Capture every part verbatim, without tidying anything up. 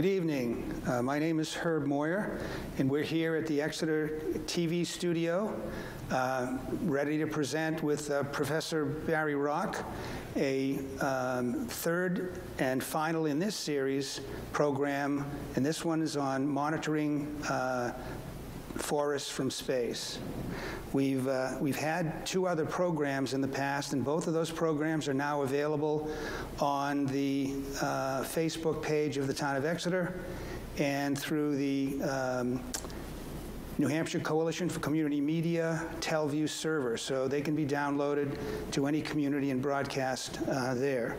Good evening. Uh, my name is Herb Moyer, and we're here at the Exeter T V studio, uh, ready to present with uh, Professor Barry Rock a um, third and final in this series program, and this one is on monitoring uh, forests from space. We've, uh, we've had two other programs in the past, and both of those programs are now available on the uh, Facebook page of the town of Exeter and through the um, New Hampshire Coalition for Community Media Telview server, so they can be downloaded to any community and broadcast uh, there.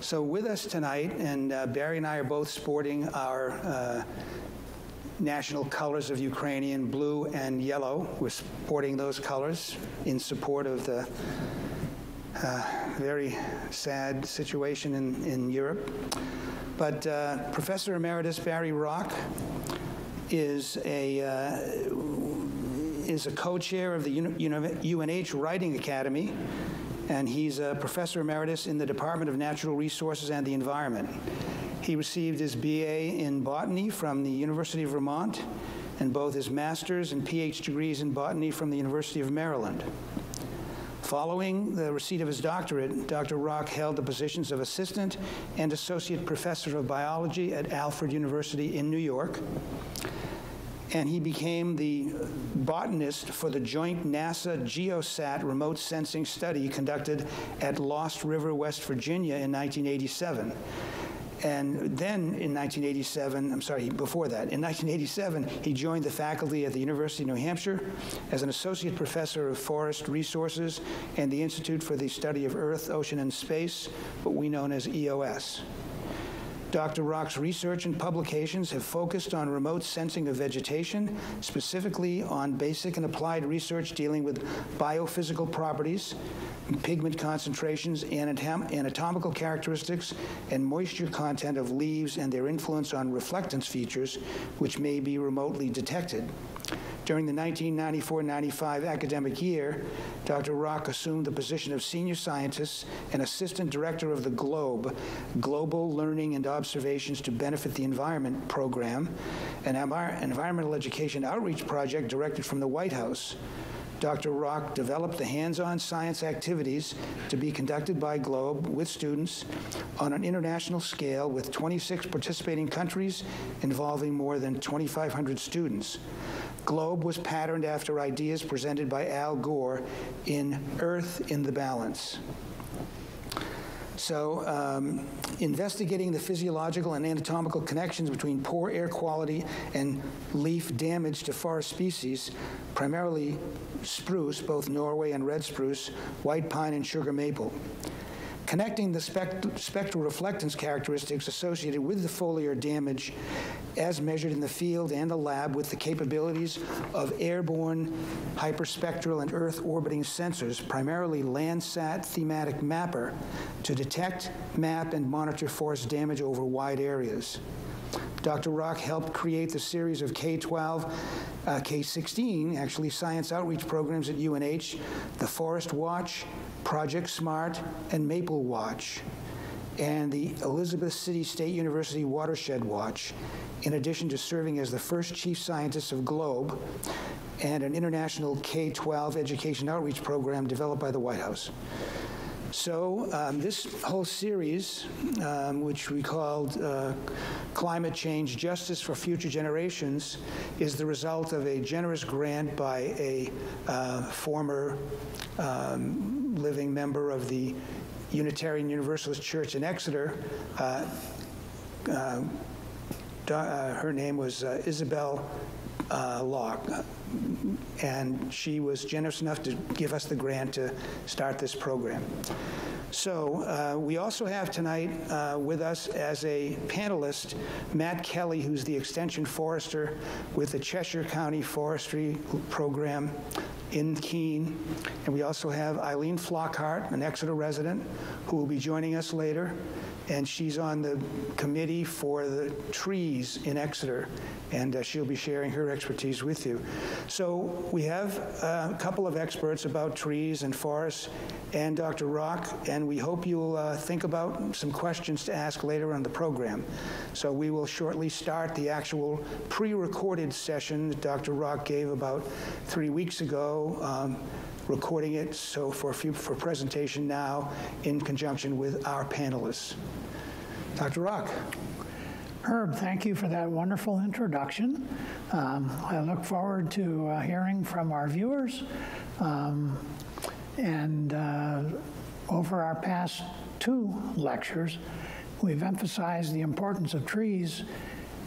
So with us tonight, and uh, Barry and I are both sporting our uh, national colors of Ukrainian, blue and yellow. We're supporting those colors in support of the uh, very sad situation in, in Europe. But uh, Professor Emeritus Barry Rock is a, uh, is a co-chair of the U N H Writing Academy, and he's a Professor Emeritus in the Department of Natural Resources and the Environment. He received his B A in botany from the University of Vermont, and both his master's and P H D degrees in botany from the University of Maryland. Following the receipt of his doctorate, Doctor Rock held the positions of assistant and associate professor of biology at Alfred University in New York, and he became the botanist for the joint NASA GeoSat remote sensing study conducted at Lost River, West Virginia in nineteen eighty-seven. And then in nineteen eighty-seven, I'm sorry, before that, in nineteen eighty-seven, he joined the faculty at the University of New Hampshire as an associate professor of forest resources and the Institute for the Study of Earth, Ocean, and Space, what we know as E O S. Doctor Rock's research and publications have focused on remote sensing of vegetation, specifically on basic and applied research dealing with biophysical properties, pigment concentrations, anatom anatomical characteristics, and moisture content of leaves and their influence on reflectance features, which may be remotely detected. During the nineteen ninety-four ninety-five academic year, Doctor Rock assumed the position of senior scientist and assistant director of the GLOBE, Global Learning and Observations to Benefit the Environment program, an environmental education outreach project directed from the White House. Doctor Rock developed the hands-on science activities to be conducted by GLOBE with students on an international scale with twenty-six participating countries involving more than twenty-five hundred students. GLOBE was patterned after ideas presented by Al Gore in Earth in the Balance. So, um, investigating the physiological and anatomical connections between poor air quality and leaf damage to forest species, primarily spruce, both Norway and red spruce, white pine and sugar maple. Connecting the spect- spectral reflectance characteristics associated with the foliar damage as measured in the field and the lab with the capabilities of airborne, hyperspectral, and Earth-orbiting sensors, primarily Landsat thematic mapper, to detect, map, and monitor forest damage over wide areas. Doctor Rock helped create the series of K twelve, uh, K sixteen, actually, science outreach programs at U N H, the Forest Watch, Project SMART, and Maple Watch, and the Elizabeth City State University Watershed Watch, in addition to serving as the first chief scientist of GLOBE and an international K twelve education outreach program developed by the White House. So um, this whole series, um, which we called uh, Climate Change Justice for Future Generations, is the result of a generous grant by a uh, former um, living member of the Unitarian Universalist Church in Exeter. Uh, uh, Uh, her name was uh, Isabel uh, Locke, and she was generous enough to give us the grant to start this program. So uh, we also have tonight uh, with us as a panelist Matt Kelly, who's the extension forester with the Cheshire County Forestry Program in Keene. And we also have Eileen Flockhart, an Exeter resident, who will be joining us later. And she's on the committee for the trees in Exeter, and uh, she'll be sharing her expertise with you. So we have uh, a couple of experts about trees and forests and Doctor Rock, and we hope you'll uh, think about some questions to ask later on the program. So we will shortly start the actual pre-recorded session that Doctor Rock gave about three weeks ago. Um, recording it so for, for presentation now in conjunction with our panelists. Doctor Rock. Herb, thank you for that wonderful introduction. Um, I look forward to uh, hearing from our viewers. Um, and uh, over our past two lectures, we've emphasized the importance of trees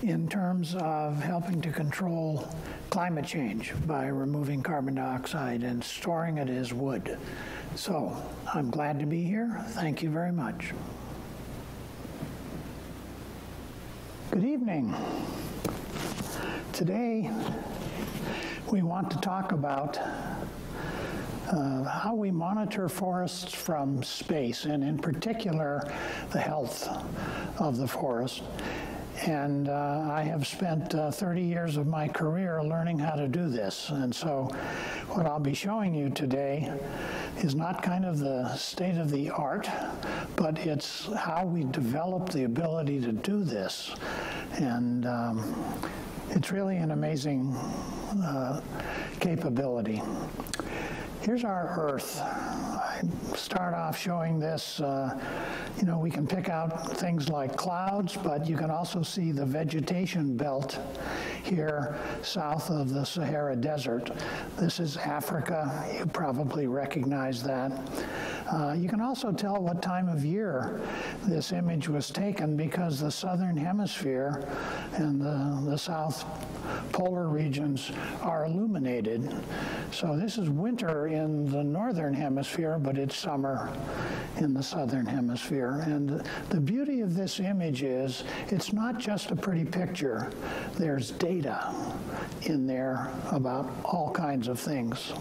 in terms of helping to control climate change by removing carbon dioxide and storing it as wood. So I'm glad to be here. Thank you very much. Good evening. Today we want to talk about uh, how we monitor forests from space, and in particular the health of the forest. And uh, I have spent uh, thirty years of my career learning how to do this. And so what I'll be showing you today is not kind of the state of the art, but it's how we develop the ability to do this. And um, it's really an amazing uh, capability. Here's our Earth. I start off showing this. Uh, you know, we can pick out things like clouds, but you can also see the vegetation belt here south of the Sahara Desert. This is Africa. You probably recognize that. Uh, you can also tell what time of year this image was taken because the southern hemisphere and the, the south polar regions are illuminated. So this is winter in the northern hemisphere, but it's summer in the southern hemisphere. And the beauty of this image is it's not just a pretty picture. There's data in there about all kinds of things.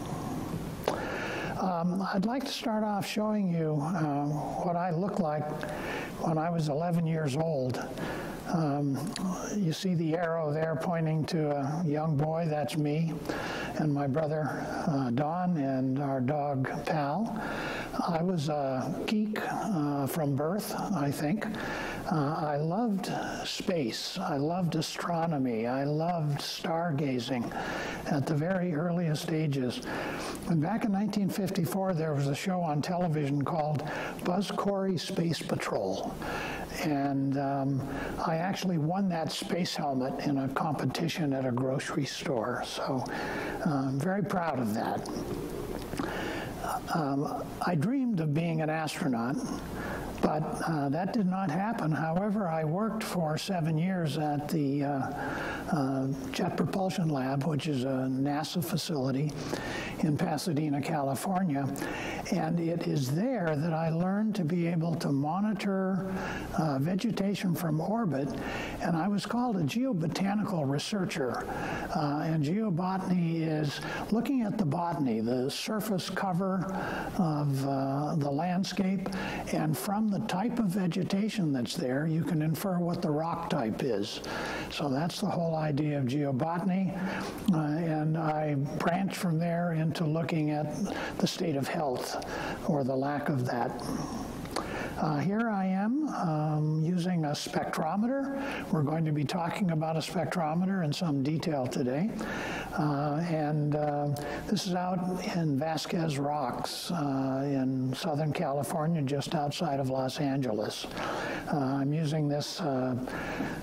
Um, I'd like to start off showing you uh, what I looked like when I was eleven years old. Um, you see the arrow there pointing to a young boy, that's me, and my brother uh, Don, and our dog Pal. I was a geek uh, from birth, I think. Uh, I loved space, I loved astronomy, I loved stargazing at the very earliest ages. And back in nineteen fifty-four, there was a show on television called Buzz Corey Space Patrol. And um, I actually won that space helmet in a competition at a grocery store. So uh, I'm very proud of that. Um, I dreamed of being an astronaut, but uh, that did not happen. However, I worked for seven years at the uh, uh, Jet Propulsion Lab, which is a NASA facility in Pasadena, California. And it is there that I learned to be able to monitor uh, vegetation from orbit. And I was called a geobotanical researcher. Uh, and geobotany is looking at the botany, the surface cover of uh, the landscape. And from the type of vegetation that's there, you can infer what the rock type is. So that's the whole idea of geobotany. Uh, and I branched from there into looking at the state of health, or the lack of that. Uh, here I am um, using a spectrometer. We're going to be talking about a spectrometer in some detail today. Uh, and uh, this is out in Vasquez Rocks uh, in Southern California, just outside of Los Angeles. Uh, I'm using this uh,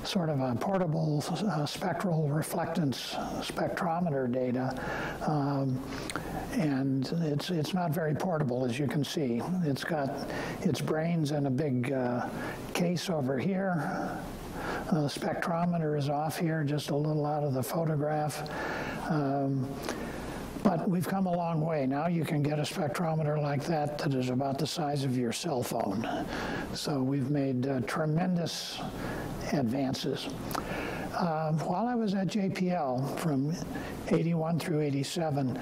sort of a portable uh, spectral reflectance spectrometer data. Um, and it's, it's not very portable, as you can see. It's got its brains in a big uh, case over here. Uh, the spectrometer is off here, just a little out of the photograph. Um, but we've come a long way. Now you can get a spectrometer like that that is about the size of your cell phone. So we've made uh, tremendous advances. Uh, while I was at J P L from eighty-one through eighty-seven,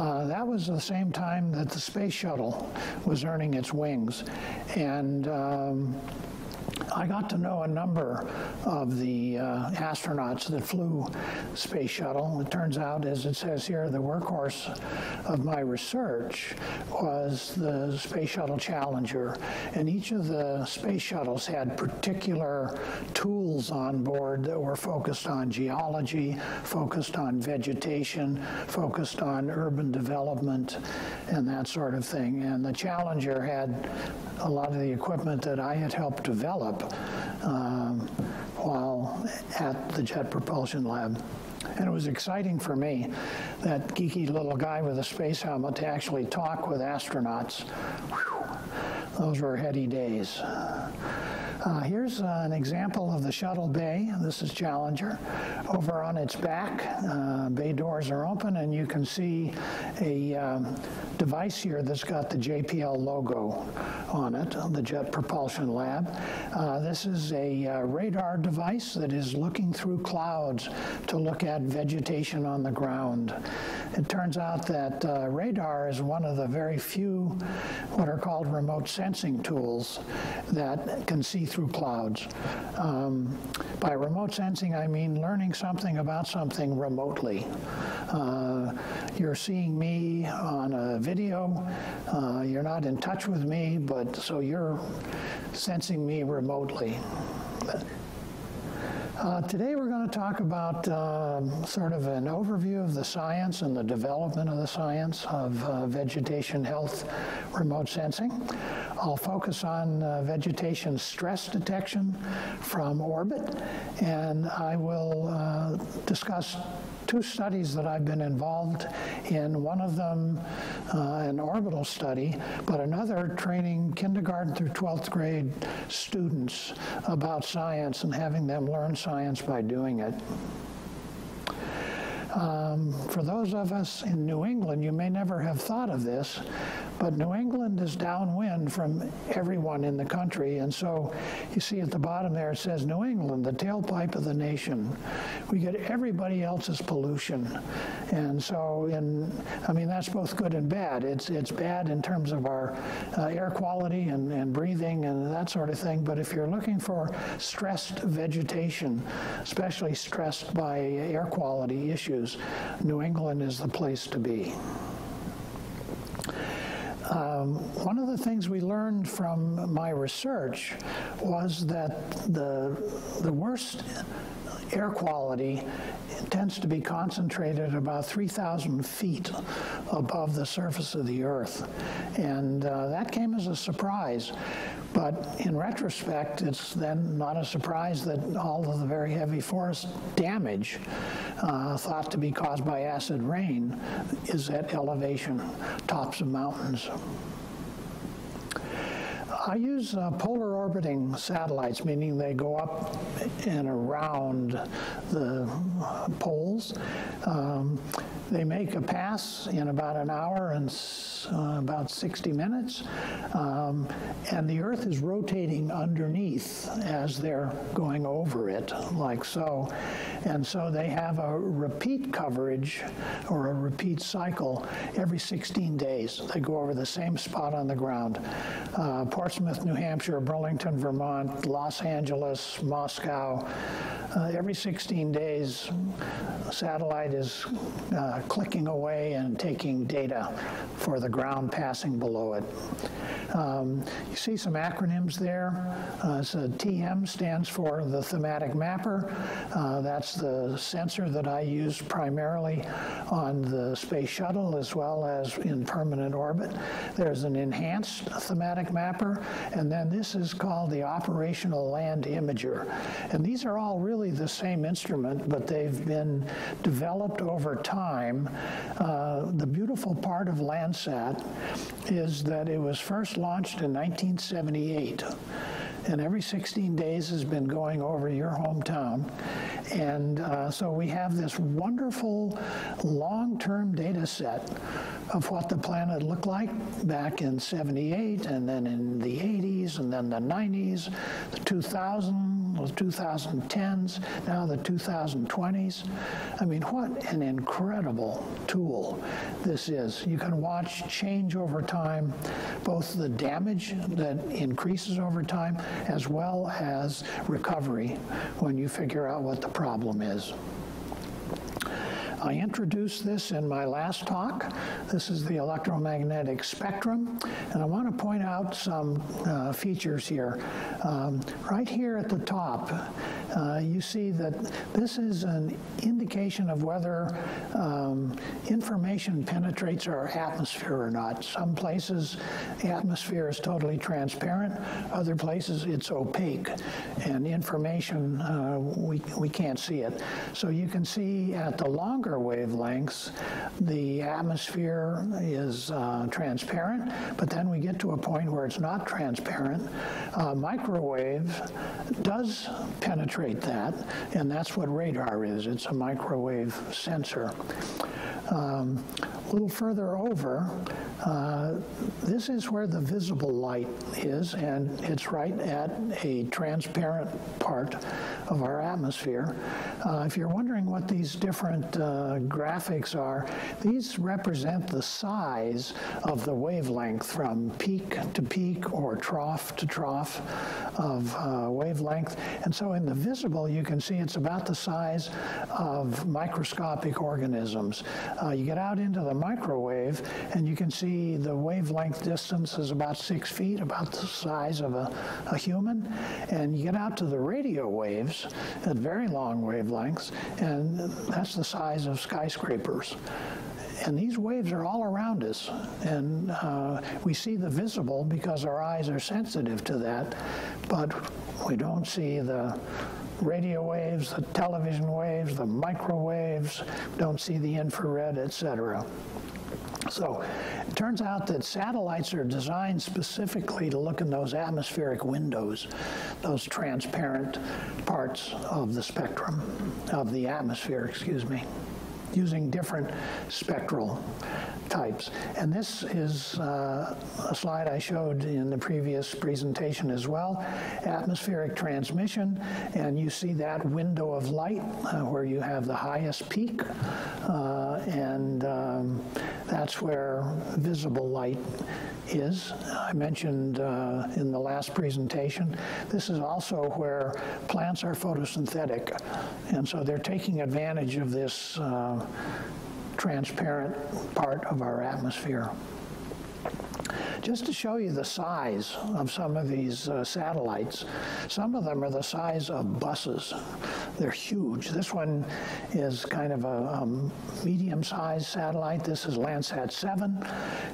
Uh, that was the same time that the space shuttle was earning its wings. And um, I got to know a number of the uh, astronauts that flew Space Shuttle. It turns out, as it says here, the workhorse of my research was the Space Shuttle Challenger. And each of the space shuttles had particular tools on board that were focused on geology, focused on vegetation, focused on urban development, and that sort of thing. And the Challenger had a lot of the equipment that I had helped develop Um, while at the Jet Propulsion Lab. And it was exciting for me, that geeky little guy with a space helmet, to actually talk with astronauts. Whew. Those were heady days. Uh, here's uh, an example of the shuttle bay. This is Challenger. Over on its back, uh, bay doors are open, and you can see a um, device here that's got the J P L logo on it, the Jet Propulsion Lab. Uh, this is a uh, radar device that is looking through clouds to look at vegetation on the ground. It turns out that uh, radar is one of the very few what are called remote sensing tools that can see through clouds. Um, by remote sensing, I mean learning something about something remotely. Uh, you're seeing me on a video, uh, you're not in touch with me, but so you're sensing me remotely. Uh, today we're going to talk about uh, sort of an overview of the science and the development of the science of uh, vegetation health remote sensing. I'll focus on uh, vegetation stress detection from orbit, and I will uh, discuss two studies that I've been involved in. One of them uh, an orbital study, but another training kindergarten through twelfth grade students about science and having them learn science by doing it. Um, for those of us in New England, you may never have thought of this, but New England is downwind from everyone in the country. And so you see at the bottom there, it says New England, the tailpipe of the nation. We get everybody else's pollution. And so, in, I mean, that's both good and bad. It's, it's bad in terms of our uh, air quality and, and breathing and that sort of thing. But if you're looking for stressed vegetation, especially stressed by air quality issues, New England is the place to be. Um, one of the things we learned from my research was that the, the worst air quality tends to be concentrated about three thousand feet above the surface of the Earth. And uh, that came as a surprise. But in retrospect, it's then not a surprise that all of the very heavy forest damage uh, thought to be caused by acid rain is at elevation, tops of mountains. I use uh, polar orbiting satellites, meaning they go up and around the uh, poles. Um, they make a pass in about an hour and s uh, about sixty minutes, um, and the Earth is rotating underneath as they're going over it, like so. And so they have a repeat coverage, or a repeat cycle, every sixteen days. They go over the same spot on the ground. Uh, Portsmouth, New Hampshire, Burlington, Vermont, Los Angeles, Moscow. Uh, every sixteen days, a satellite is uh, clicking away and taking data for the ground passing below it. Um, you see some acronyms there. Uh, so T M stands for the thematic mapper. Uh, that's the sensor that I use primarily on the space shuttle as well as in permanent orbit. There's an enhanced thematic mapper, and then this is called the operational land imager. And these are all really the same instrument, but they've been developed over time. Uh, the beautiful part of Landsat is that it was first launched in nineteen seventy-eight, and every sixteen days has been going over your hometown. And uh, so we have this wonderful long-term data set of what the planet looked like back in seventy-eight, and then in the eighties, and then the nineties, the two thousands, the two thousand tens, now the two thousand twenties. I mean, what an incredible tool this is. You can watch change over time, both the damage that increases over time as well as recovery when you figure out what the problem is. I introduced this in my last talk. This is the electromagnetic spectrum, and I want to point out some uh, features here. Um, right here at the top, uh, you see that this is an indication of whether um, information penetrates our atmosphere or not. Some places, the atmosphere is totally transparent. Other places, it's opaque, and information, uh, we, we can't see it. So you can see at the longer wavelengths, the atmosphere is uh, transparent, but then we get to a point where it's not transparent. Uh, microwave does penetrate that, and that's what radar is. It's a microwave sensor. Um, a little further over, uh, this is where the visible light is, and it's right at a transparent part of our atmosphere. Uh, if you're wondering what these different uh, graphics are, these represent the size of the wavelength from peak to peak or trough to trough of uh, wavelength. And so in the visible, you can see it's about the size of microscopic organisms. Uh, you get out into the microwave, and you can see the wavelength distance is about six feet, about the size of a, a human. And you get out to the radio waves at very long wavelengths, and that's the size of skyscrapers. And these waves are all around us, and uh, we see the visible because our eyes are sensitive to that, but we don't see the radio waves, the television waves, the microwaves, don't see the infrared, et cetera. So it turns out that satellites are designed specifically to look in those atmospheric windows, those transparent parts of the spectrum, of the atmosphere, excuse me, using different spectral types. And this is uh, a slide I showed in the previous presentation as well, atmospheric transmission, and you see that window of light uh, where you have the highest peak, uh, and um, that's where visible light is. I mentioned uh, in the last presentation, this is also where plants are photosynthetic, and so they're taking advantage of this uh, transparent part of our atmosphere. Just to show you the size of some of these uh, satellites, some of them are the size of buses. They're huge. This one is kind of a, a medium-sized satellite. This is Landsat seven.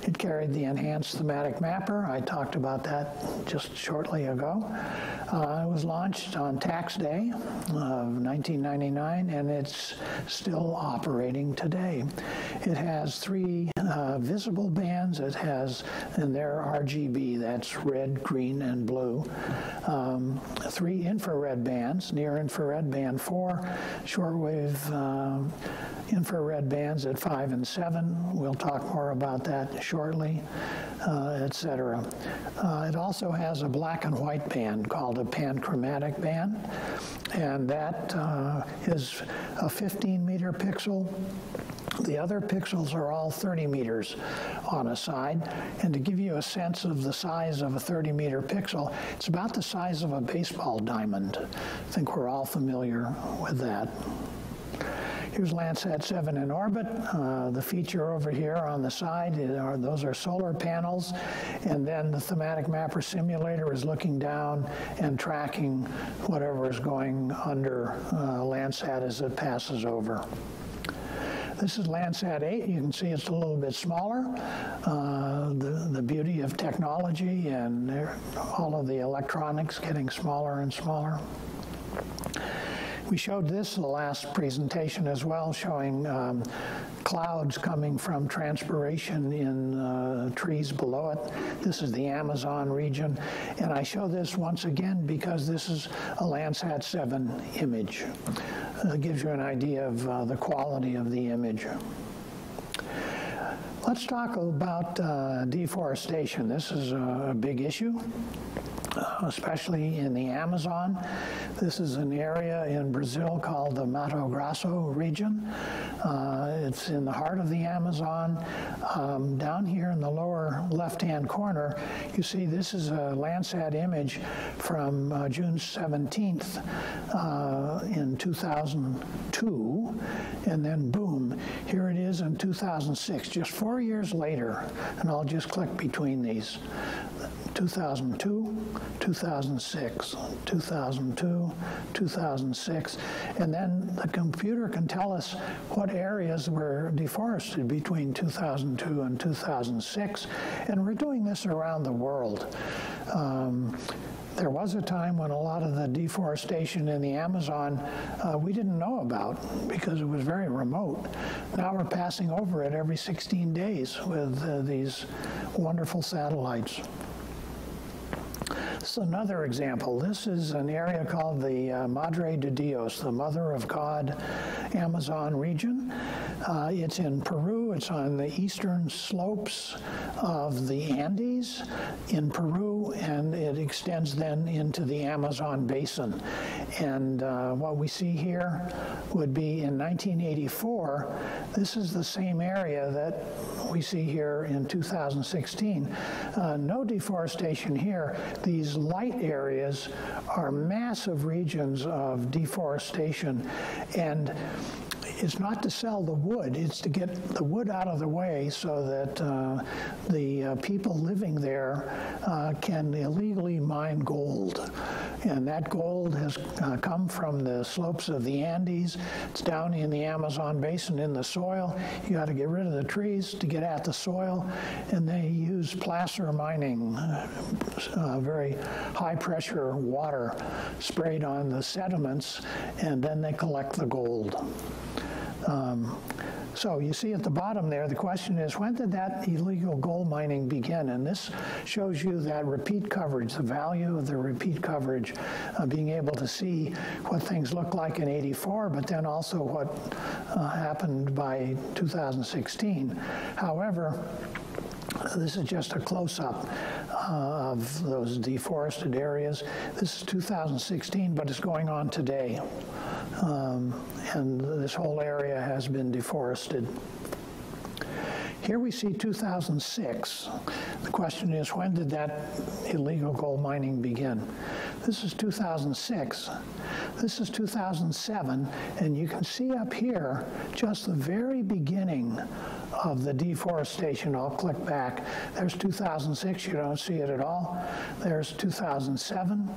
It carried the Enhanced Thematic Mapper. I talked about that just shortly ago. Uh, it was launched on Tax Day of nineteen ninety-nine, and it's still operating today. It has three uh, visible bands. It has, and they're R G B, that's red, green, and blue. Um, three infrared bands, near infrared band four, shortwave uh, infrared bands at five and seven. We'll talk more about that shortly, uh, et cetera. Uh, it also has a black and white band called a panchromatic band, and that uh, is a fifteen meter pixel. The other pixels are all thirty meters on a side, and to give you a sense of the size of a thirty meter pixel, it's about the size of a baseball diamond. I think we're all familiar with that. Here's Landsat seven in orbit. Uh, the feature over here on the side, are, those are solar panels, and then the thematic mapper simulator is looking down and tracking whatever is going under uh, Landsat as it passes over. This is Landsat eight. You can see it's a little bit smaller. Uh, the, the beauty of technology and all of the electronics getting smaller and smaller. We showed this in the last presentation as well, showing um, clouds coming from transpiration in uh, trees below it. This is the Amazon region. And I show this once again because this is a Landsat seven image. It gives you an idea of uh, the quality of the image. Let's talk about uh, deforestation. This is a big issue. especially in the Amazon. This is an area in Brazil called the Mato Grosso region. Uh, it's in the heart of the Amazon. Um, down here in the lower left-hand corner, you see this is a Landsat image from uh, June seventeenth uh, in two thousand two, and then boom, here it is in two thousand six, just four years later, and I'll just click between these. two thousand two, two thousand six, two thousand two, two thousand six, and then the computer can tell us what areas were deforested between two thousand two and two thousand six, and we're doing this around the world. Um, There was a time when a lot of the deforestation in the Amazon uh, we didn't know about because it was very remote. Now we're passing over it every sixteen days with uh, these wonderful satellites. This is another example. This is an area called the uh, Madre de Dios, the Mother of God Amazon region. Uh, it's in Peru. It's on the eastern slopes of the Andes in Peru, and it extends then into the Amazon basin. And uh, what we see here would be in nineteen eighty-four, this is the same area that we see here in two thousand sixteen. Uh, no deforestation here. These light areas are massive regions of deforestation, and it's not to sell the wood, it's to get the wood out of the way so that uh, the uh, people living there uh, can illegally mine gold. And that gold has uh, come from the slopes of the Andes. It's down in the Amazon basin in the soil. You got to get rid of the trees to get at the soil, and they use placer mining, uh, very high pressure water sprayed on the sediments, and then they collect the gold. Um, so you see at the bottom there, the question is, when did that illegal gold mining begin? And this shows you that repeat coverage, the value of the repeat coverage, uh, being able to see what things look like in eighty-four, but then also what uh, happened by two thousand sixteen. However, this is just a close-up uh, of those deforested areas. This is two thousand sixteen, but it's going on today. Um, and this whole area has been deforested. Here we see two thousand six. The question is, when did that illegal gold mining begin? This is two thousand six. This is two thousand seven, and you can see up here just the very beginning of the deforestation. I'll click back. There's two thousand six, you don't see it at all. There's two thousand seven.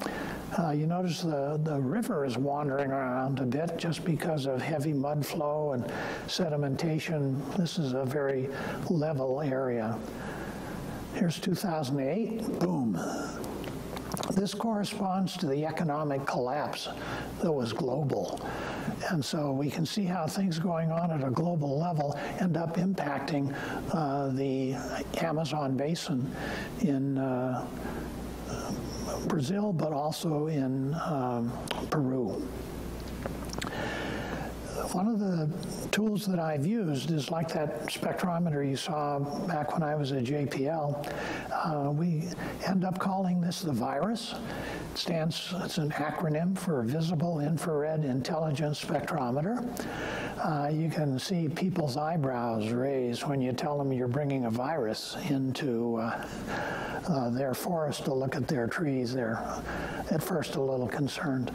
Uh, you notice the, the river is wandering around a bit just because of heavy mud flow and sedimentation. This is a very level area. Here's two thousand eight, boom. This corresponds to the economic collapse that was global. And so we can see how things going on at a global level end up impacting uh, the Amazon basin in uh, Brazil, but also in um, Peru. One of the tools that I've used is like that spectrometer you saw back when I was at J P L. Uh, we end up calling this the VIRUS. It stands, it's an acronym for Visible Infrared Intelligence Spectrometer. Uh, you can see people's eyebrows raise when you tell them you're bringing a virus into uh, uh, their forest to look at their trees. They're at first a little concerned.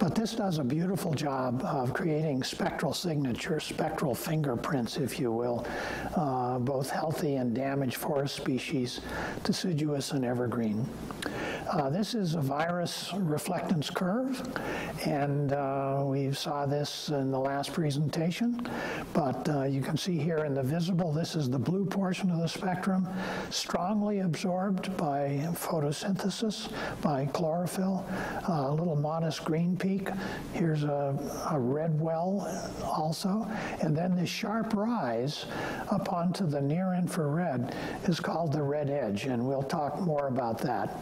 But this does a beautiful job of creating spectral signatures, spectral fingerprints, if you will, uh, both healthy and damaged forest species, deciduous and evergreen. Uh, this is a virus reflectance curve, and uh, we saw this in the last presentation, but uh, you can see here in the visible, this is the blue portion of the spectrum, strongly absorbed by photosynthesis, by chlorophyll, uh, a little modest green peak. Here's a, a red well also, and then this sharp rise up onto the near infrared is called the red edge, and we'll talk more about that.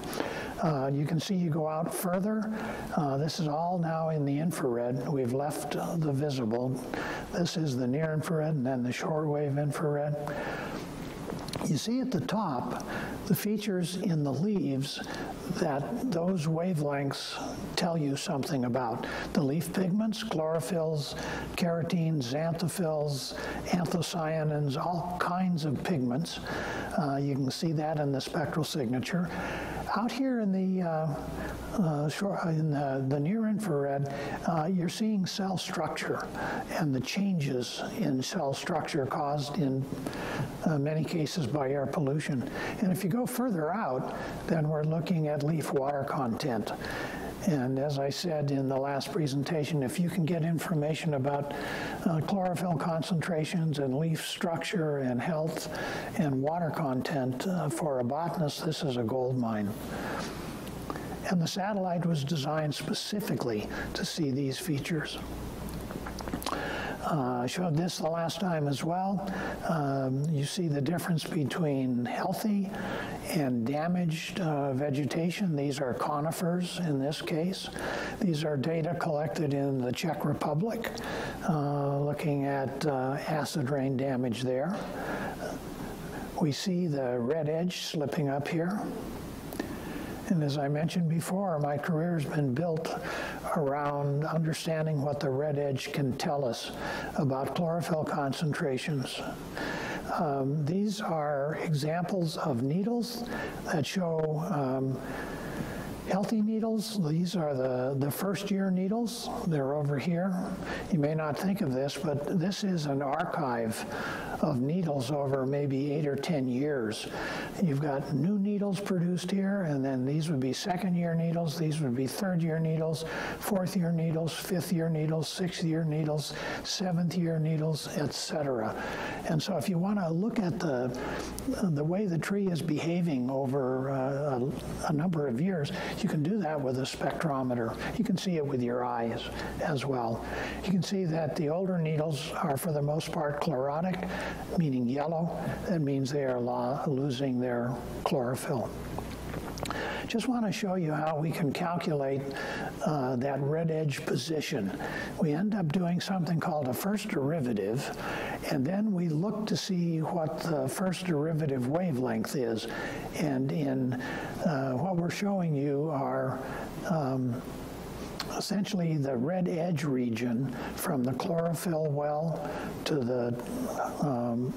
Uh, you can see you go out further. Uh, this is all now in the infrared. We've left the visible. This is the near infrared and then the shortwave infrared. You see at the top the features in the leaves that those wavelengths tell you something about the leaf pigments, chlorophylls, carotenes, xanthophylls, anthocyanins, all kinds of pigments. Uh, you can see that in the spectral signature. Out here in the, uh, uh, in the, the near infrared, uh, you're seeing cell structure and the changes in cell structure caused in uh, many cases by air pollution. And if you go further out, then we're looking at leaf water content. And as I said in the last presentation, if you can get information about uh, chlorophyll concentrations and leaf structure and health and water content uh, for a botanist, this is a gold mine. And the satellite was designed specifically to see these features. I uh, showed this the last time as well. Um, you see the difference between healthy and damaged uh, vegetation. These are conifers in this case. These are data collected in the Czech Republic, uh, looking at uh, acid rain damage there. We see the red edge slipping up here. And as I mentioned before, my career has been built around understanding what the red edge can tell us about chlorophyll concentrations. Um, these are examples of needles that show um, healthy needles. These are the, the first year needles. They're over here. You may not think of this, but this is an archive of needles over maybe eight or ten years. You've got new needles produced here, and then these would be second year needles, these would be third year needles, fourth year needles, fifth year needles, sixth year needles, seventh year needles, et cetera. And so if you want to look at the, the way the tree is behaving over uh, a, a number of years, you can do that with a spectrometer. You can see it with your eyes as well. You can see that the older needles are for the most part chlorotic, meaning yellow. That means they are losing their chlorophyll. Just want to show you how we can calculate uh, that red edge position. We end up doing something called a first derivative, and then we look to see what the first derivative wavelength is. And in uh, what we're showing you are um, essentially the red edge region from the chlorophyll well to the um,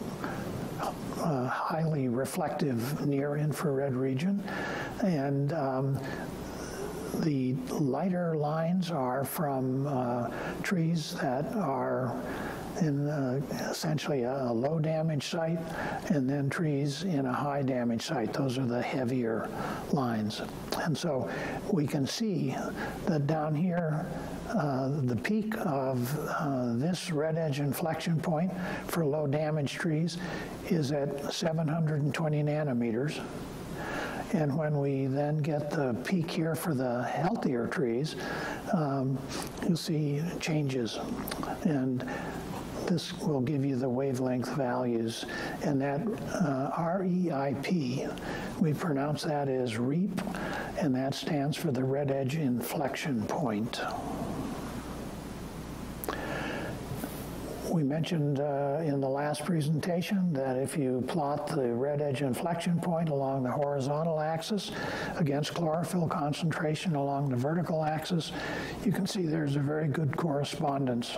uh, highly reflective near infrared region. And um, the lighter lines are from uh, trees that are in uh, essentially a, a low damage site, and then trees in a high damage site. Those are the heavier lines. And so we can see that down here, uh, the peak of uh, this red edge inflection point for low damage trees is at seven hundred twenty nanometers. And when we then get the peak here for the healthier trees, um, you'll see changes. And this will give you the wavelength values. And that uh, R E I P, we pronounce that as REAP, and that stands for the red edge inflection point. We mentioned uh, in the last presentation that if you plot the red edge inflection point along the horizontal axis against chlorophyll concentration along the vertical axis, you can see there's a very good correspondence.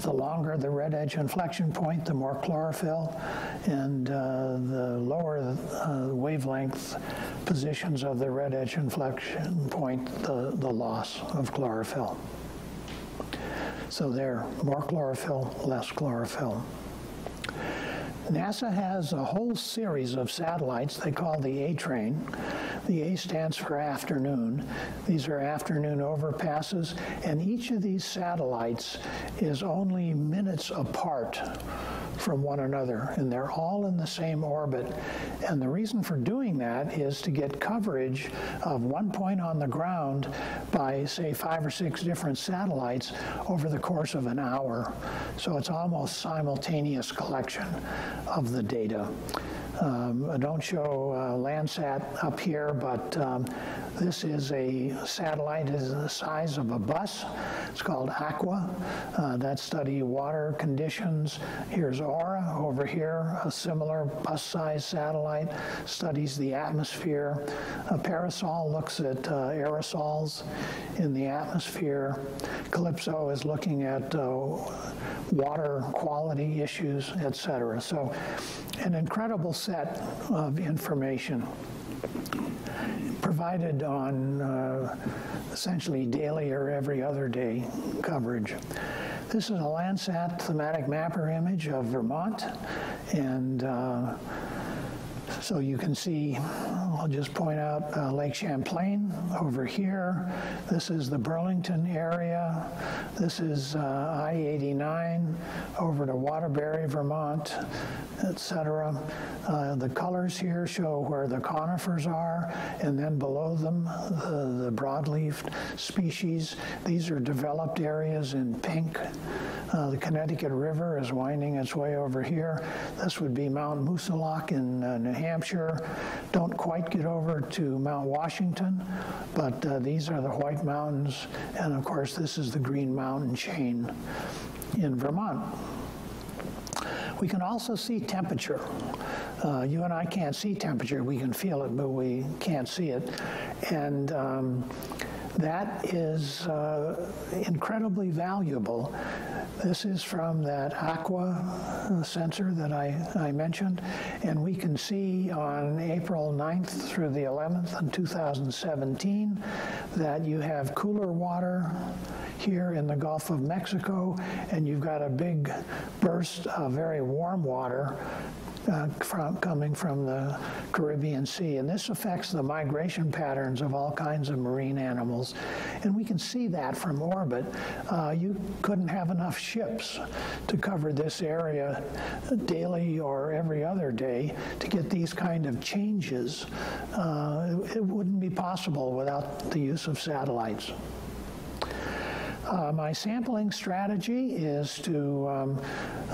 The longer the red edge inflection point, the more chlorophyll, and uh, the lower uh, wavelength positions of the red edge inflection point, the, the loss of chlorophyll. So there, more chlorophyll, less chlorophyll. NASA has a whole series of satellites they call the A-Train. The A stands for afternoon. These are afternoon overpasses, and each of these satellites is only minutes apart from one another, and they're all in the same orbit. And the reason for doing that is to get coverage of one point on the ground by, say, five or six different satellites over the course of an hour. So it's almost simultaneous collection of the data. Um, I don't show uh, Landsat up here, but um, this is a satellite is the size of a bus. It's called Aqua. Uh, that study water conditions. Here's Aura over here, a similar bus-sized satellite, studies the atmosphere. A Parasol looks at uh, aerosols in the atmosphere. Calypso is looking at uh, water quality issues, et cetera. So an incredible set of information provided on uh, essentially daily or every other day coverage. This is a Landsat thematic mapper image of Vermont, and uh, so you can see, I'll just point out uh, Lake Champlain over here. This is the Burlington area. This is uh, I eighty-nine over to Waterbury, Vermont, et cetera. Uh, the colors here show where the conifers are, and then below them, the, the broadleaf species. These are developed areas in pink. Uh, the Connecticut River is winding its way over here. This would be Mount Moosalock in uh, New Hampshire. Don't quite get over to Mount Washington, but uh, these are the White Mountains, and of course this is the Green Mountain chain in Vermont. We can also see temperature. Uh, you and I can't see temperature. We can feel it, but we can't see it. And um, that is uh, incredibly valuable. This is from that Aqua sensor that I, I mentioned, and we can see on April ninth through the eleventh in two thousand seventeen that you have cooler water here in the Gulf of Mexico, and you've got a big burst of very warm water Uh, from, coming from the Caribbean Sea. And this affects the migration patterns of all kinds of marine animals. And we can see that from orbit. Uh, you couldn't have enough ships to cover this area daily or every other day to get these kind of changes. Uh, it, it wouldn't be possible without the use of satellites. Uh, my sampling strategy is to um,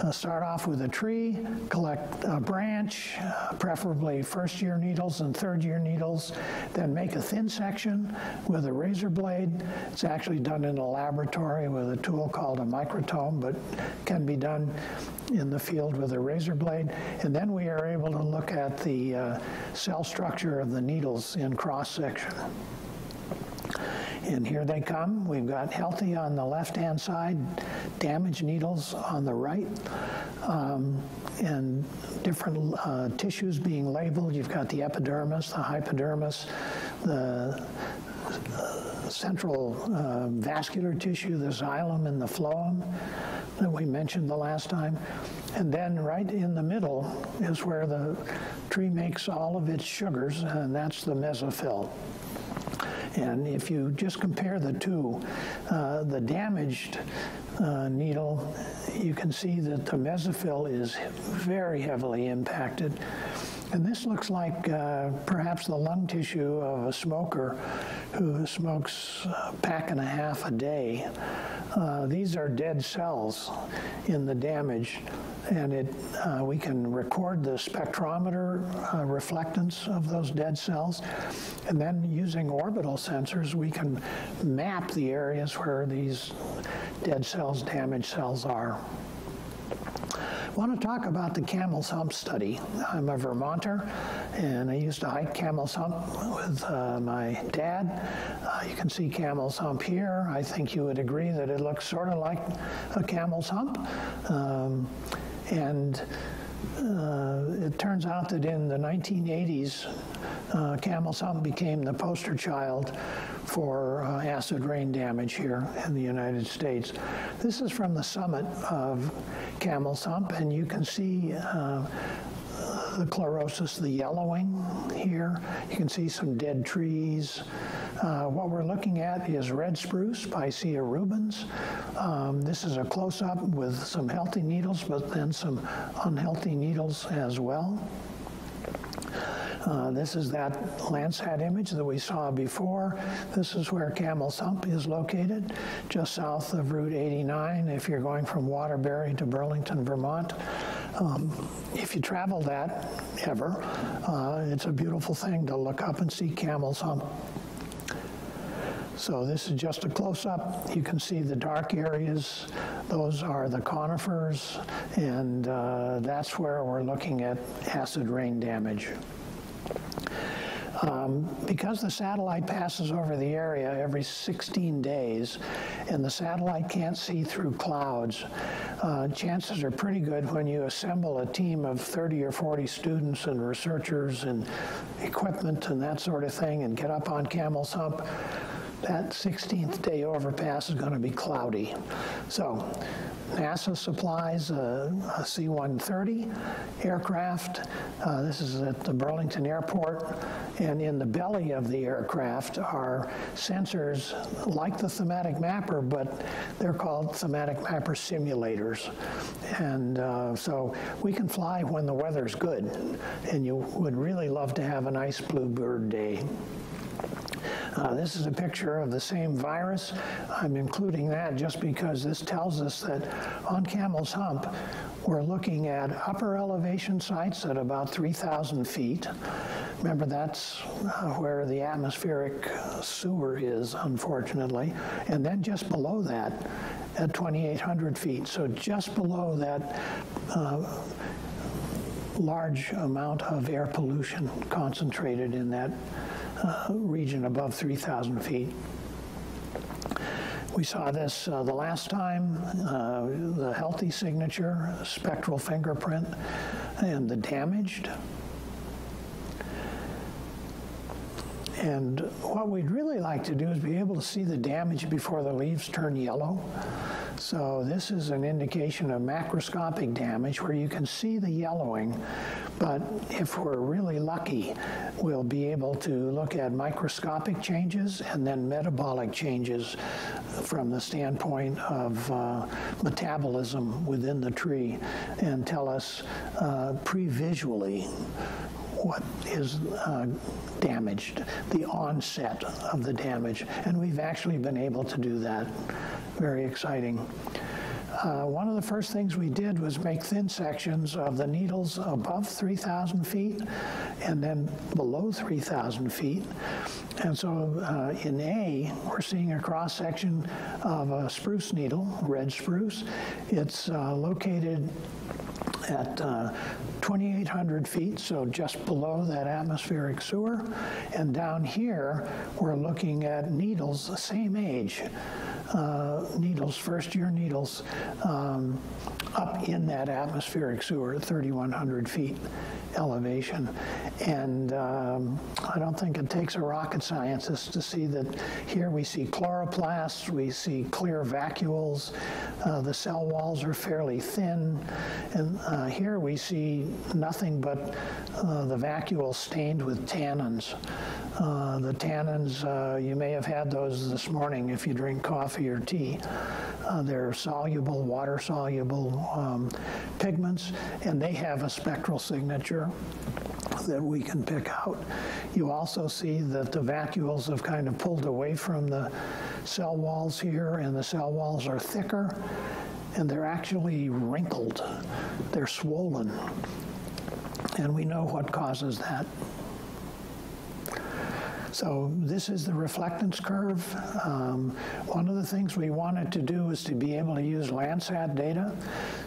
uh, start off with a tree, collect a branch, uh, preferably first year needles and third year needles, then make a thin section with a razor blade. It's actually done in a laboratory with a tool called a microtome, but can be done in the field with a razor blade. And then we are able to look at the uh, cell structure of the needles in cross section. And here they come. We've got healthy on the left-hand side, damaged needles on the right, um, and different uh, tissues being labeled. You've got the epidermis, the hypodermis, the uh, central uh, vascular tissue, the xylem and the phloem that we mentioned the last time. And then right in the middle is where the tree makes all of its sugars, and that's the mesophyll. And if you just compare the two, uh, the damaged uh, needle, you can see that the mesophyll is very heavily impacted. And this looks like uh, perhaps the lung tissue of a smoker who smokes a pack and a half a day. Uh, these are dead cells in the damage, and it, uh, we can record the spectrometer uh, reflectance of those dead cells. And then using orbital sensors, we can map the areas where these dead cells, damaged cells are. I want to talk about the camel's hump study. I'm a Vermonter, and I used to hike Camel's Hump with uh, my dad. Uh, you can see Camel's Hump here. I think you would agree that it looks sort of like a camel's hump. Um, and Uh, it turns out that in the nineteen eighties, uh, Camel's Hump became the poster child for uh, acid rain damage here in the United States. This is from the summit of Camel's Hump, and you can see uh, the chlorosis, the yellowing here. You can see some dead trees. Uh, what we're looking at is red spruce, Picea rubens. Um, this is a close-up with some healthy needles, but then some unhealthy needles as well. Uh, this is that Landsat image that we saw before. This is where Camel's Hump is located, just south of Route eighty-nine if you're going from Waterbury to Burlington, Vermont. Um, if you travel that ever, uh, it's a beautiful thing to look up and see Camel's Hump. So this is just a close-up. You can see the dark areas. Those are the conifers, and uh, that's where we're looking at acid rain damage. Um, because the satellite passes over the area every sixteen days, and the satellite can't see through clouds, uh, chances are pretty good when you assemble a team of thirty or forty students and researchers and equipment and that sort of thing and get up on Camel's Hump, that sixteenth day overpass is going to be cloudy. So NASA supplies a, a C one thirty aircraft. Uh, this is at the Burlington Airport. And in the belly of the aircraft are sensors like the thematic mapper, but they're called thematic mapper simulators. And uh, so we can fly when the weather's good. And you would really love to have a nice blue bird day. Uh, this is a picture of the same virus. I'm including that just because this tells us that on Camel's Hump, we're looking at upper elevation sites at about three thousand feet. Remember, that's uh, where the atmospheric sewer is, unfortunately. And then just below that, at twenty-eight hundred feet. So just below that uh, large amount of air pollution concentrated in that Uh, region above three thousand feet. We saw this uh, the last time, uh, the healthy signature, spectral fingerprint, and the damaged. And what we'd really like to do is be able to see the damage before the leaves turn yellow. So this is an indication of macroscopic damage where you can see the yellowing, but if we're really lucky, we'll be able to look at microscopic changes and then metabolic changes from the standpoint of uh, metabolism within the tree and tell us uh, pre-visually what is uh, damaged, the onset of the damage. And we've actually been able to do that. Very exciting. Uh, one of the first things we did was make thin sections of the needles above three thousand feet and then below three thousand feet. And so uh, in A, we're seeing a cross-section of a spruce needle, red spruce. It's uh, located at uh, twenty-eight hundred feet, so just below that atmospheric sewer. And down here, we're looking at needles the same age, uh, needles, first year needles, um, up in that atmospheric sewer at thirty-one hundred feet elevation. And um, I don't think it takes a rocket scientist to see that here we see chloroplasts, we see clear vacuoles, uh, the cell walls are fairly thin, and uh, here we see nothing but uh, the vacuole stained with tannins. Uh, the tannins, uh, you may have had those this morning if you drink coffee or tea. Uh, they're soluble, water-soluble um, pigments, and they have a spectral signature that we can pick out. You also see that the vacuoles have kind of pulled away from the cell walls here, and the cell walls are thicker, and they're actually wrinkled. They're swollen, and we know what causes that. So this is the reflectance curve. Um, one of the things we wanted to do is to be able to use Landsat data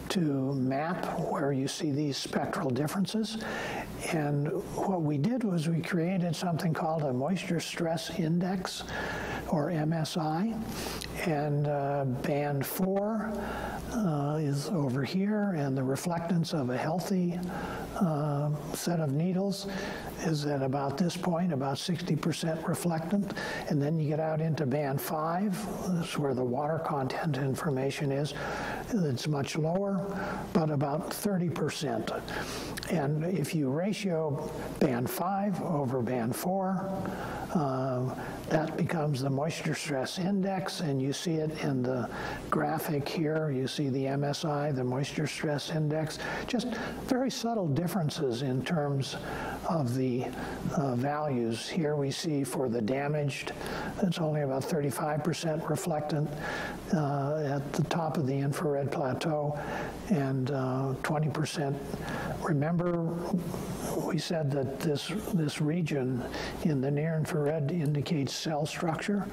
to map where you see these spectral differences. And what we did was we created something called a moisture stress index, or M S I, and uh, band four uh, is over here, and the reflectance of a healthy uh, set of needles is at about this point, about sixty percent reflectant, and then you get out into band five, this is where the water content information is, it's much lower, but about thirty percent. And if you ratio band five over band four, uh, that becomes the moisture stress index, and you see it in the graphic here. You see the M S I, the moisture stress index, just very subtle differences in terms of the uh, values. Here we see for the damaged, it's only about thirty-five percent reflectant uh, at the top of the infrared plateau, and uh, twenty percent. Remember, we said that this, this region in the near-infrared indicates cell structure,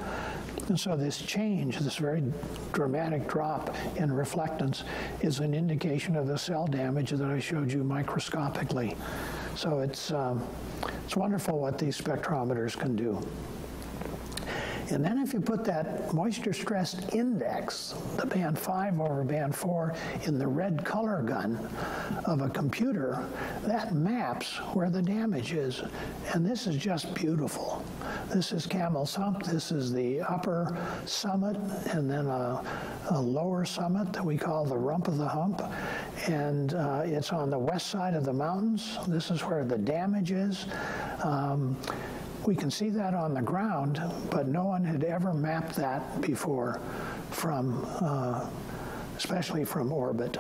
and so this change, this very dramatic drop in reflectance, is an indication of the cell damage that I showed you microscopically. So it's, um, it's wonderful what these spectrometers can do. And then if you put that moisture stress index, the band five over band four, in the red color gun of a computer, that maps where the damage is. And this is just beautiful. This is Camel's Hump. This is the upper summit, and then a, a lower summit that we call the rump of the hump. And uh, it's on the west side of the mountains. This is where the damage is. Um, We can see that on the ground, but no one had ever mapped that before from, uh, especially from orbit.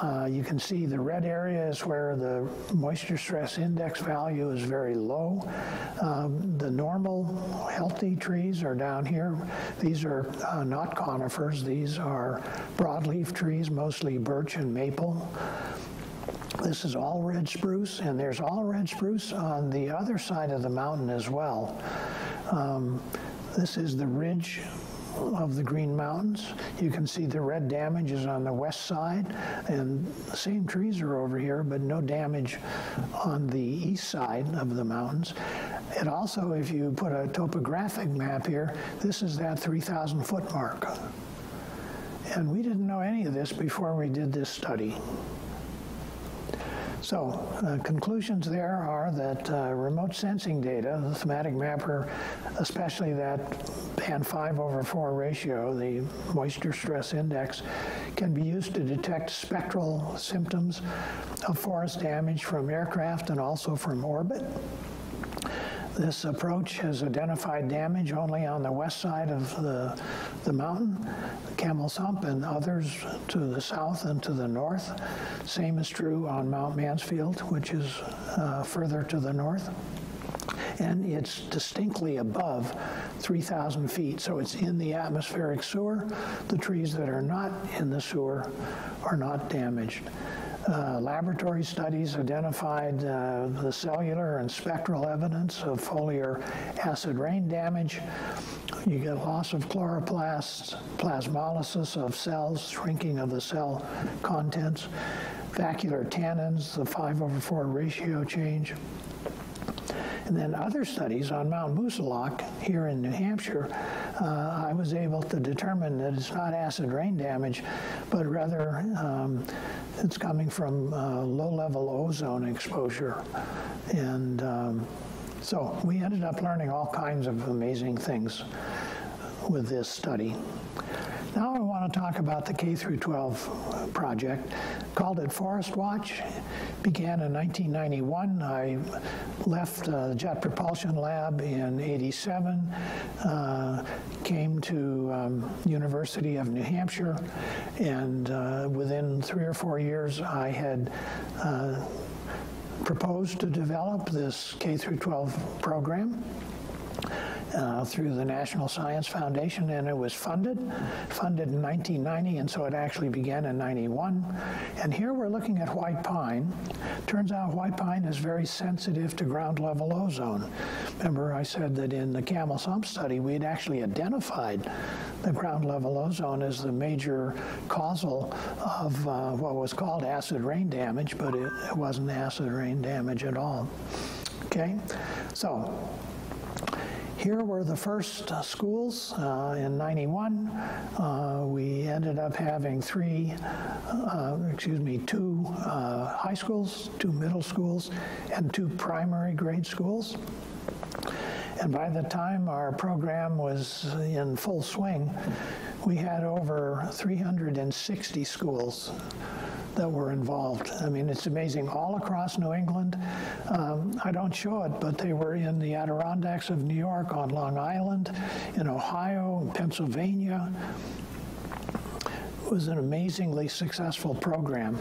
Uh, you can see the red area is where the moisture stress index value is very low. Um, the normal healthy trees are down here. These are uh, not conifers. These are broadleaf trees, mostly birch and maple. This is all red spruce, and there's all red spruce on the other side of the mountain as well. Um, this is the ridge of the Green Mountains. You can see the red damage is on the west side, and the same trees are over here, but no damage on the east side of the mountains. And also, if you put a topographic map here, this is that three thousand foot mark. And we didn't know any of this before we did this study. So uh, conclusions there are that uh, remote sensing data, the thematic mapper, especially that band five over four ratio, the moisture stress index, can be used to detect spectral symptoms of forest damage from aircraft and also from orbit. This approach has identified damage only on the west side of the, the mountain, Camel's Hump, and others to the south and to the north. Same is true on Mount Mansfield, which is uh, further to the north. And it's distinctly above three thousand feet, so it's in the atmospheric sewer. The trees that are not in the sewer are not damaged. Uh, laboratory studies identified uh, the cellular and spectral evidence of foliar acid rain damage. You get loss of chloroplasts, plasmolysis of cells, shrinking of the cell contents, vacuolar tannins, the five over four ratio change. And then other studies on Mount Moosalock here in New Hampshire, uh, I was able to determine that it's not acid rain damage, but rather um, it's coming from uh, low-level ozone exposure. And um, so we ended up learning all kinds of amazing things with this study. Now I want to talk about the K through twelve project. Called it Forest Watch. Began in nineteen ninety-one. I left uh, Jet Propulsion Lab in eighty-seven, uh, came to um, University of New Hampshire, and uh, within three or four years I had uh, proposed to develop this K through twelve program Uh, through the National Science Foundation, and it was funded, funded in nineteen ninety, and so it actually began in ninety-one. And here we're looking at white pine. Turns out white pine is very sensitive to ground level ozone. Remember I said that in the Camel's Hump study, we had actually identified the ground level ozone as the major causal of uh, what was called acid rain damage, but it, it wasn't acid rain damage at all, okay? So, here were the first uh, schools uh, in ninety-one. Uh, we ended up having three, uh, excuse me, two uh, high schools, two middle schools, and two primary grade schools. And by the time our program was in full swing, we had over three hundred sixty schools that were involved. I mean, it's amazing, all across New England. Um, I don't show it, but they were in the Adirondacks of New York, on Long Island, in Ohio, Pennsylvania. It was an amazingly successful program.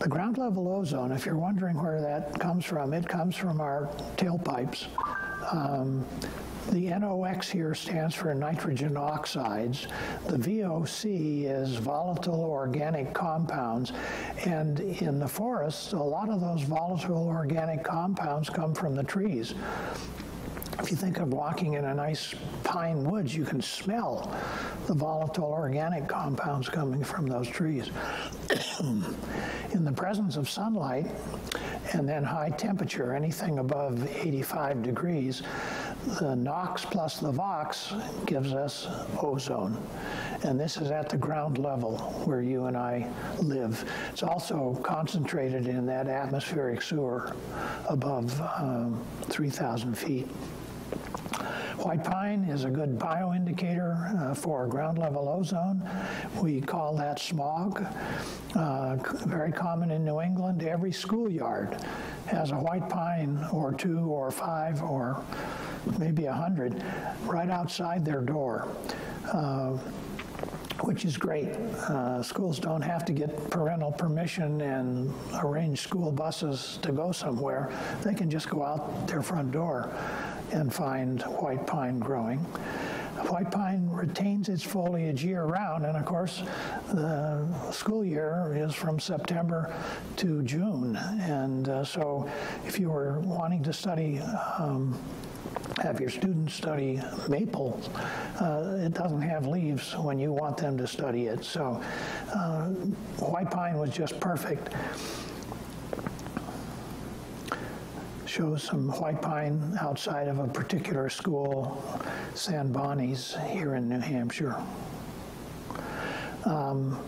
The ground level ozone, if you're wondering where that comes from, it comes from our tailpipes. Um, The N O X here stands for nitrogen oxides. The V O C is volatile organic compounds. And in the forests, a lot of those volatile organic compounds come from the trees. If you think of walking in a nice pine woods, you can smell the volatile organic compounds coming from those trees. In the presence of sunlight, and then high temperature, anything above eighty-five degrees, the NOx plus the VOx gives us ozone. And this is at the ground level where you and I live. It's also concentrated in that atmospheric sewer above um, three thousand feet. White pine is a good bioindicator uh, for ground level ozone. We call that smog. Uh, very common in New England. Every schoolyard has a white pine or two or five or maybe a hundred right outside their door, uh, which is great. Uh, schools don't have to get parental permission and arrange school buses to go somewhere. They can just go out their front door and find white pine growing. White pine retains its foliage year-round, and of course the school year is from September to June, and uh, so if you were wanting to study, um, have your students study maple, uh, it doesn't have leaves when you want them to study it, so uh, white pine was just perfect. Shows some white pine outside of a particular school, San Bonnie's here in New Hampshire. Um,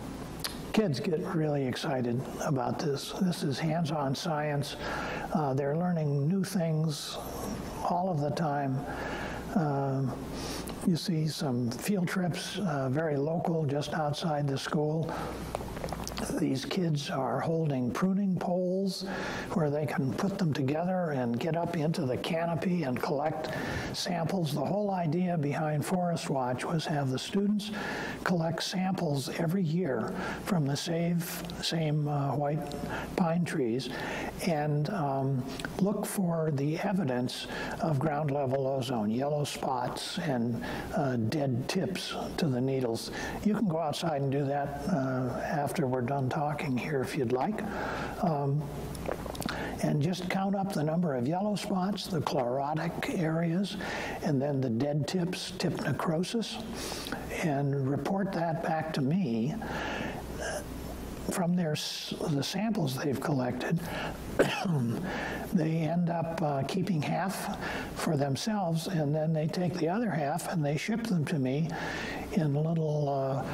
kids get really excited about this. This is hands-on science. Uh, they're learning new things all of the time. Uh, you see some field trips, uh, very local, just outside the school. These kids are holding pruning poles where they can put them together and get up into the canopy and collect samples. The whole idea behind Forest Watch was have the students collect samples every year from the same, same uh, white pine trees and um, look for the evidence of ground level ozone, yellow spots and uh, dead tips to the needles. You can go outside and do that uh, after we're done talking here if you'd like. Um, and just count up the number of yellow spots, the chlorotic areas, and then the dead tips, tip necrosis, and report that back to me. From their, the samples they've collected, they end up uh, keeping half for themselves, and then they take the other half and they ship them to me in little uh,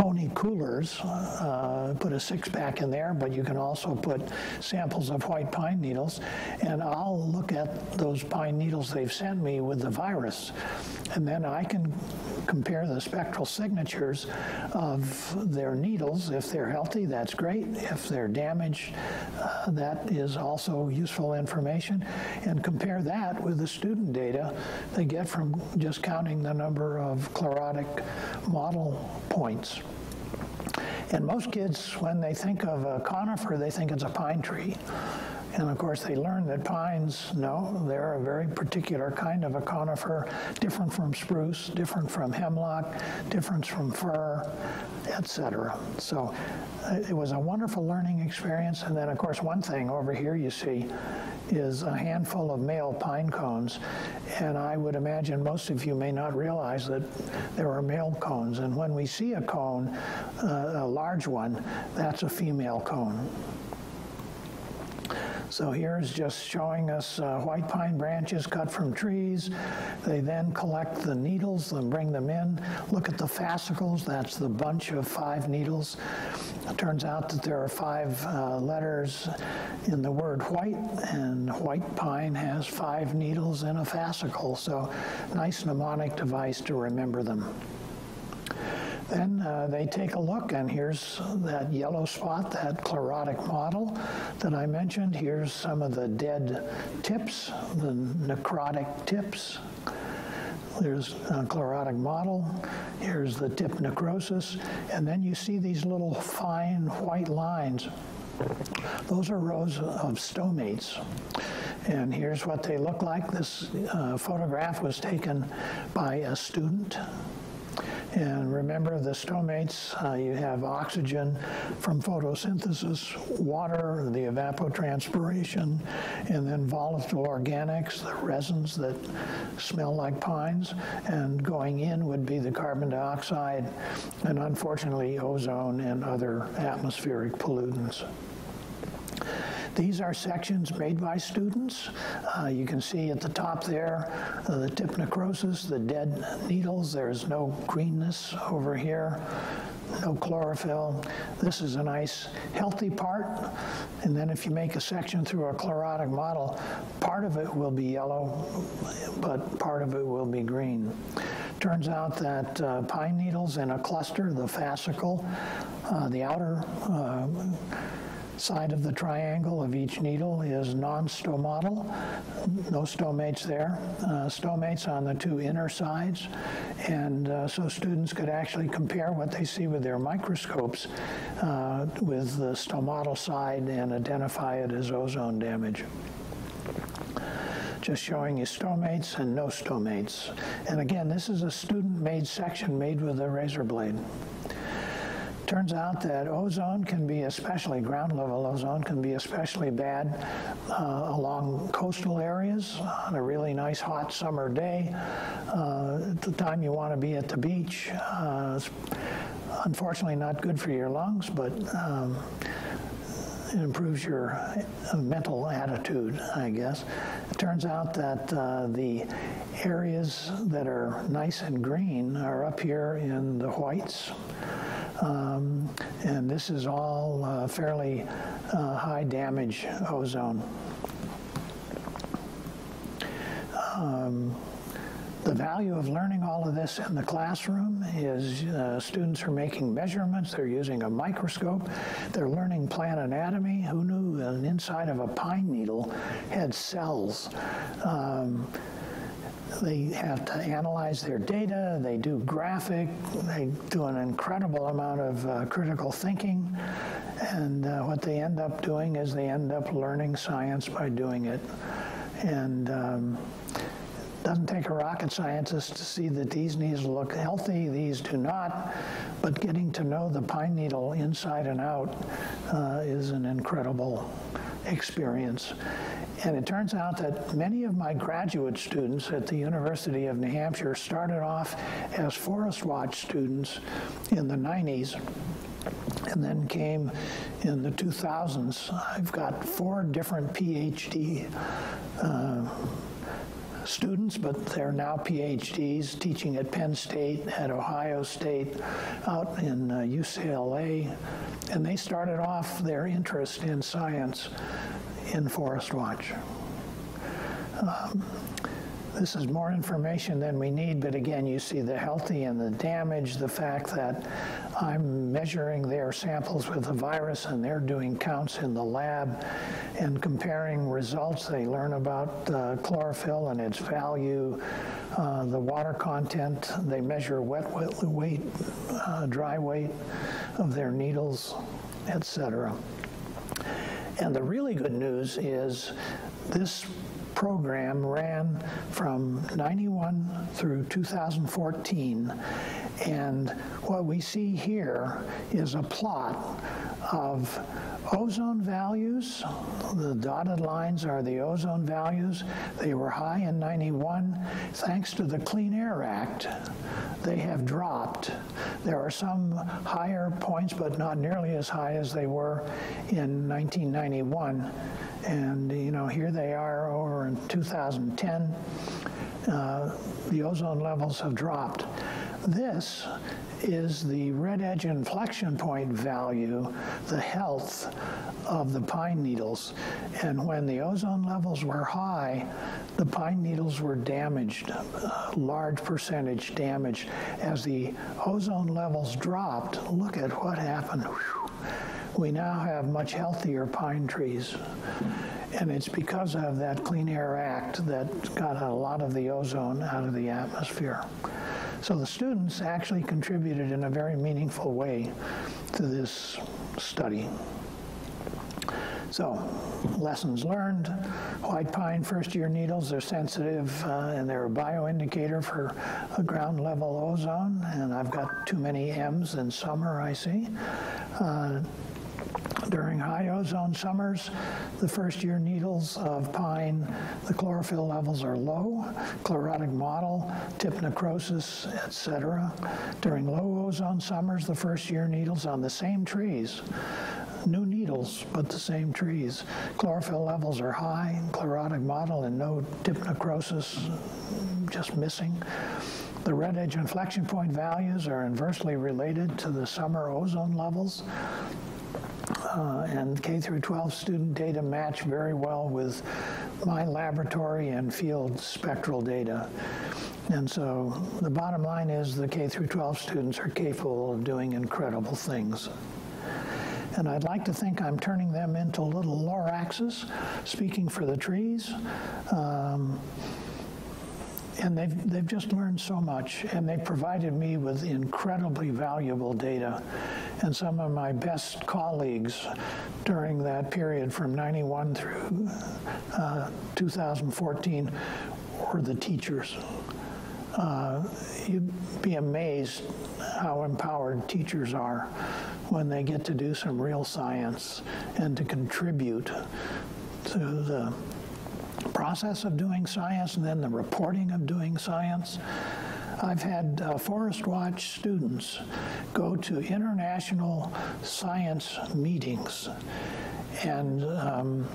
pony coolers. Uh, put a six-pack in there, but you can also put samples of white pine needles, and I'll look at those pine needles they've sent me with the virus, and then I can compare the spectral signatures of their needles. If they're healthy, that's great. If they're damaged, uh, that is also useful information, and compare that with the student data they get from just counting the number of chlorotic model points. And most kids, when they think of a conifer, they think it's a pine tree. And of course they learn that pines, no, they're a very particular kind of a conifer, different from spruce, different from hemlock, different from fir, et cetera. So it was a wonderful learning experience. And then of course one thing over here you see is a handful of male pine cones. And I would imagine most of you may not realize that there are male cones. And when we see a cone, uh, a large one, that's a female cone. So here's just showing us uh, white pine branches cut from trees. They then collect the needles and bring them in. Look at the fascicles. That's the bunch of five needles. It turns out that there are five uh, letters in the word white, and white pine has five needles and a fascicle. So nice mnemonic device to remember them. Then uh, they take a look, and here's that yellow spot, that chlorotic model that I mentioned. Here's some of the dead tips, the necrotic tips. There's a chlorotic model. Here's the tip necrosis. And then you see these little fine white lines. Those are rows of stomates. And here's what they look like. This uh, photograph was taken by a student. And remember the stomates, uh, you have oxygen from photosynthesis, water, the evapotranspiration, and then volatile organics, the resins that smell like pines, and going in would be the carbon dioxide, and unfortunately ozone and other atmospheric pollutants. These are sections made by students. Uh, you can see at the top there, uh, the tip necrosis, the dead needles. There's no greenness over here, no chlorophyll. This is a nice healthy part. And then if you make a section through a chlorotic model, part of it will be yellow, but part of it will be green. Turns out that uh, pine needles in a cluster, the fascicle, uh, the outer uh, side of the triangle of each needle is non-stomatal, no stomates there, uh, stomates on the two inner sides, and uh, so students could actually compare what they see with their microscopes uh, with the stomatal side and identify it as ozone damage. Just showing you stomates and no stomates. And again, this is a student-made section made with a razor blade. Turns out that ozone can be especially, ground level ozone can be especially bad uh, along coastal areas on a really nice hot summer day. Uh, at the time you want to be at the beach, uh, it's unfortunately not good for your lungs, but um, it improves your mental attitude, I guess. It turns out that uh, the areas that are nice and green are up here in the whites. Um, and this is all uh, fairly uh, high damage ozone. Um, the value of learning all of this in the classroom is uh, students are making measurements, they're using a microscope, they're learning plant anatomy. Who knew an inside of a pine needle had cells? Um, They have to analyze their data, they do graphic, they do an incredible amount of uh, critical thinking, and uh, what they end up doing is they end up learning science by doing it. And um, it doesn't take a rocket scientist to see that these needles look healthy, these do not, but getting to know the pine needle inside and out uh, is an incredible experience. And it turns out that many of my graduate students at the University of New Hampshire started off as Forest Watch students in the nineties and then came in the two thousands. I've got four different PhD uh, students, but they're now PhDs teaching at Penn State, at Ohio State, out in uh, U C L A, and they started off their interest in science in Forest Watch. Um, this is more information than we need, but again, you see the healthy and the damage, the fact that I'm measuring their samples with the virus and they're doing counts in the lab and comparing results. They learn about uh, chlorophyll and its value, uh, the water content. They measure wet, wet weight, uh, dry weight of their needles, et cetera. And the really good news is this program ran from ninety-one through two thousand fourteen, And what we see here is a plot of ozone values. The dotted lines are the ozone values. They were high in ninety-one. Thanks to the Clean Air Act, they have dropped. There are some higher points, but not nearly as high as they were in nineteen ninety-one. And you know, here they are over in two thousand ten. Uh, the ozone levels have dropped. This is the red edge inflection point value, the health of the pine needles. And when the ozone levels were high, the pine needles were damaged, a large percentage damaged. As the ozone levels dropped, look at what happened. Whew. We now have much healthier pine trees. And it's because of that Clean Air Act that got a lot of the ozone out of the atmosphere. So the students actually contributed in a very meaningful way to this study. So, lessons learned. White pine first year needles are sensitive uh, and they're a bioindicator for a ground level ozone. And I've got too many M's in summer, I see. Uh, During high ozone summers, the first year needles of pine, the chlorophyll levels are low, chlorotic mottle, tip necrosis, et cetera. During low ozone summers, the first year needles on the same trees, new needles, but the same trees, chlorophyll levels are high, chlorotic mottle and no tip necrosis, just missing. The red edge inflection point values are inversely related to the summer ozone levels. Uh, and K through twelve student data match very well with my laboratory and field spectral data. And so the bottom line is the K through twelve students are capable of doing incredible things. And I'd like to think I'm turning them into little Loraxes, speaking for the trees. Um, And they've, they've just learned so much, and they provided me with incredibly valuable data. And some of my best colleagues during that period from ninety-one through uh, two thousand fourteen were the teachers. Uh, you'd be amazed how empowered teachers are when they get to do some real science and to contribute to the process of doing science and then the reporting of doing science. I've had uh, Forest Watch students go to international science meetings, and um,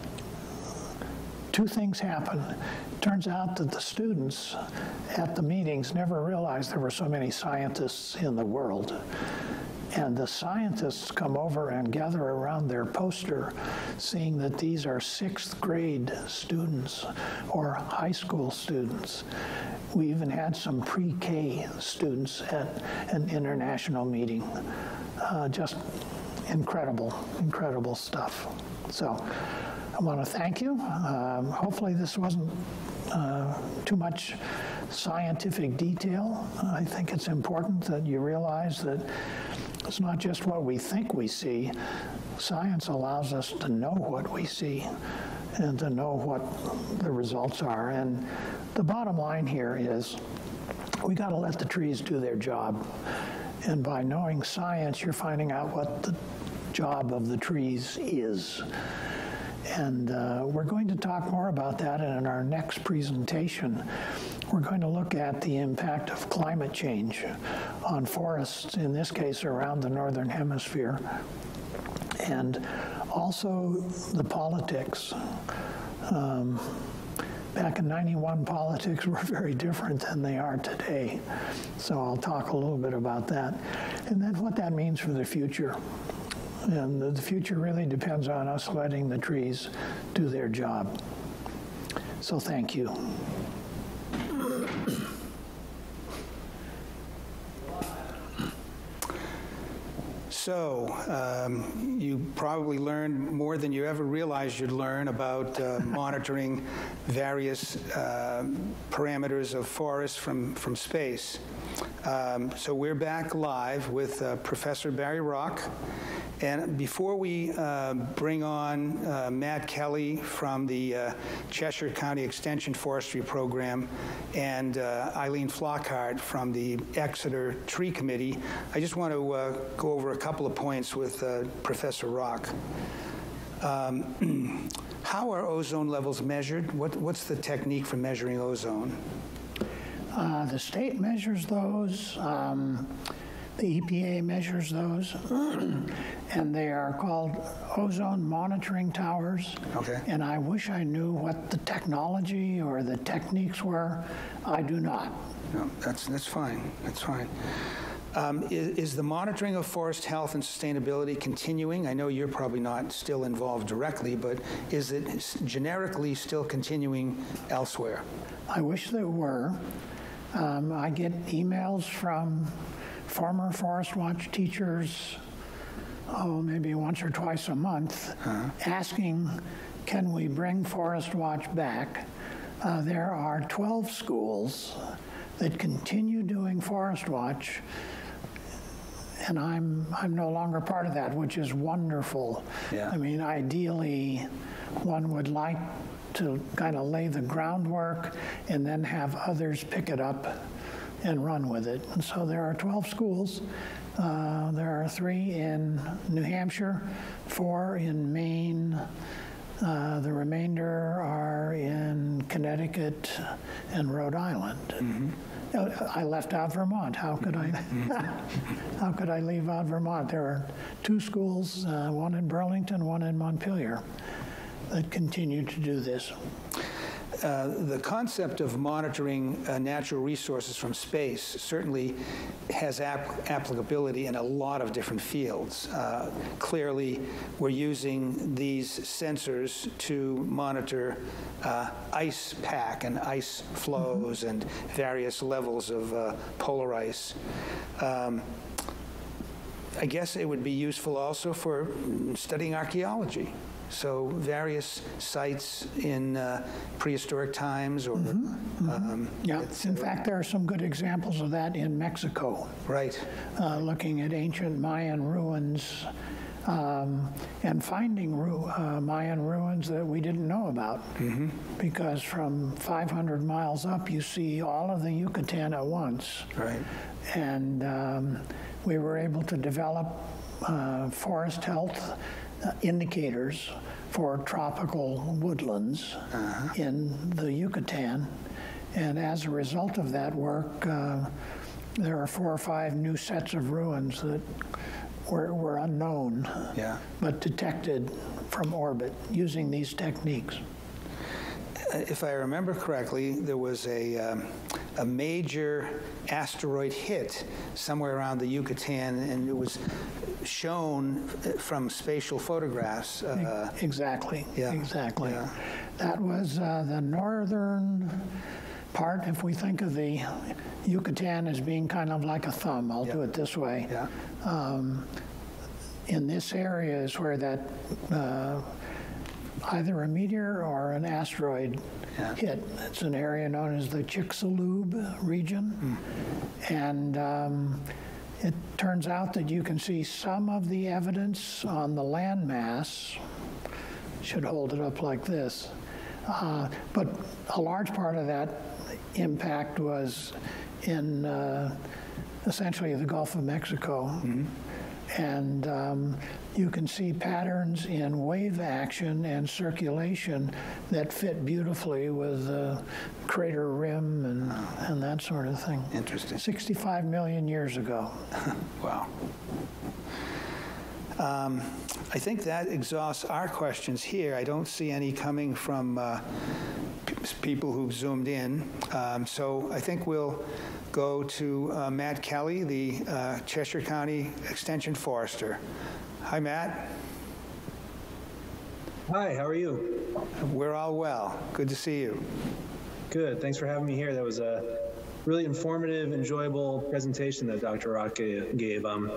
two things happen. It turns out that the students at the meetings never realized there were so many scientists in the world. And the scientists come over and gather around their poster, seeing that these are sixth grade students or high school students. We even had some pre-K students at an international meeting. Uh, just incredible, incredible stuff. So I want to thank you. Um, hopefully this wasn't uh, too much scientific detail. I think it's important that you realize that it's not just what we think we see. Science allows us to know what we see and to know what the results are. And the bottom line here is we got to let the trees do their job. And by knowing science, you're finding out what the job of the trees is. And uh, we're going to talk more about that in our next presentation. We're going to look at the impact of climate change on forests, in this case around the Northern Hemisphere, and also the politics. Um, back in ninety-one, politics were very different than they are today. So I'll talk a little bit about that. And then what that means for the future. And the future really depends on us letting the trees do their job. So thank you. So, um, you probably learned more than you ever realized you'd learn about uh, monitoring various uh, parameters of forests from, from space. Um, so we're back live with uh, Professor Barry Rock. And before we uh, bring on uh, Matt Kelly from the uh, Cheshire County Extension Forestry Program and uh, Eileen Flockhart from the Exeter Tree Committee, I just want to uh, go over a couple of points with uh, Professor Rock. Um, how are ozone levels measured? What, what's the technique for measuring ozone? Uh, the state measures those. Um, The E P A measures those, and they are called ozone monitoring towers. Okay. And I wish I knew what the technology or the techniques were. I do not. No, that's, that's fine. That's fine. Um, is, is the monitoring of forest health and sustainability continuing? I know you're probably not still involved directly, but is it generically still continuing elsewhere? I wish there were. Um, I get emails from former Forest Watch teachers, oh, maybe once or twice a month, uh-huh. asking, can we bring Forest Watch back? Uh, there are twelve schools that continue doing Forest Watch, and I'm, I'm no longer part of that, which is wonderful. Yeah. I mean, ideally, one would like to kind of lay the groundwork and then have others pick it up and run with it. And so there are twelve schools. Uh, there are three in New Hampshire, four in Maine. Uh, the remainder are in Connecticut and Rhode Island. Mm-hmm. I left out Vermont. How could I? How could I leave out Vermont? There are two schools, uh, one in Burlington, one in Montpelier, that continue to do this. Uh, the concept of monitoring uh, natural resources from space certainly has ap applicability in a lot of different fields. Uh, clearly, we're using these sensors to monitor uh, ice pack and ice flows mm-hmm. and various levels of uh, polar ice. Um, I guess it would be useful also for studying archaeology. So various sites in uh, prehistoric times or... Mm-hmm, mm-hmm. Um, yeah, in fact, there are some good examples of that in Mexico. Right. Uh, looking at ancient Mayan ruins um, and finding ru uh, Mayan ruins that we didn't know about. Mm-hmm. Because from five hundred miles up, you see all of the Yucatan at once. Right. And um, we were able to develop uh, forest health Uh, indicators for tropical woodlands uh-huh. in the Yucatan. And as a result of that work, uh, there are four or five new sets of ruins that were, were unknown, yeah. but detected from orbit using these techniques. If I remember correctly, there was a, um, a major asteroid hit somewhere around the Yucatan, and it was shown from spatial photographs. Uh, exactly, yeah. exactly. Yeah. That was uh, the northern part, if we think of the Yucatan as being kind of like a thumb, I'll yep. do it this way. Yeah. Um, in this area is where that uh, either a meteor or an asteroid yeah. hit. It's an area known as the Chicxulub region. Mm. And um, it turns out that you can see some of the evidence on the landmass. Should hold it up like this. Uh, but a large part of that impact was in uh, essentially the Gulf of Mexico. Mm-hmm. And um, you can see patterns in wave action and circulation that fit beautifully with the crater rim and, and that sort of thing. Interesting. sixty-five million years ago. Wow. Um, I think that exhausts our questions here. I don't see any coming from uh, people who've zoomed in. Um, so I think we'll go to uh, Matt Kelly, the uh, Cheshire County Extension Forester. Hi, Matt. Hi, how are you? We're all well. Good to see you. Good. Thanks for having me here. That was a really informative, enjoyable presentation that Doctor Rock gave. Um,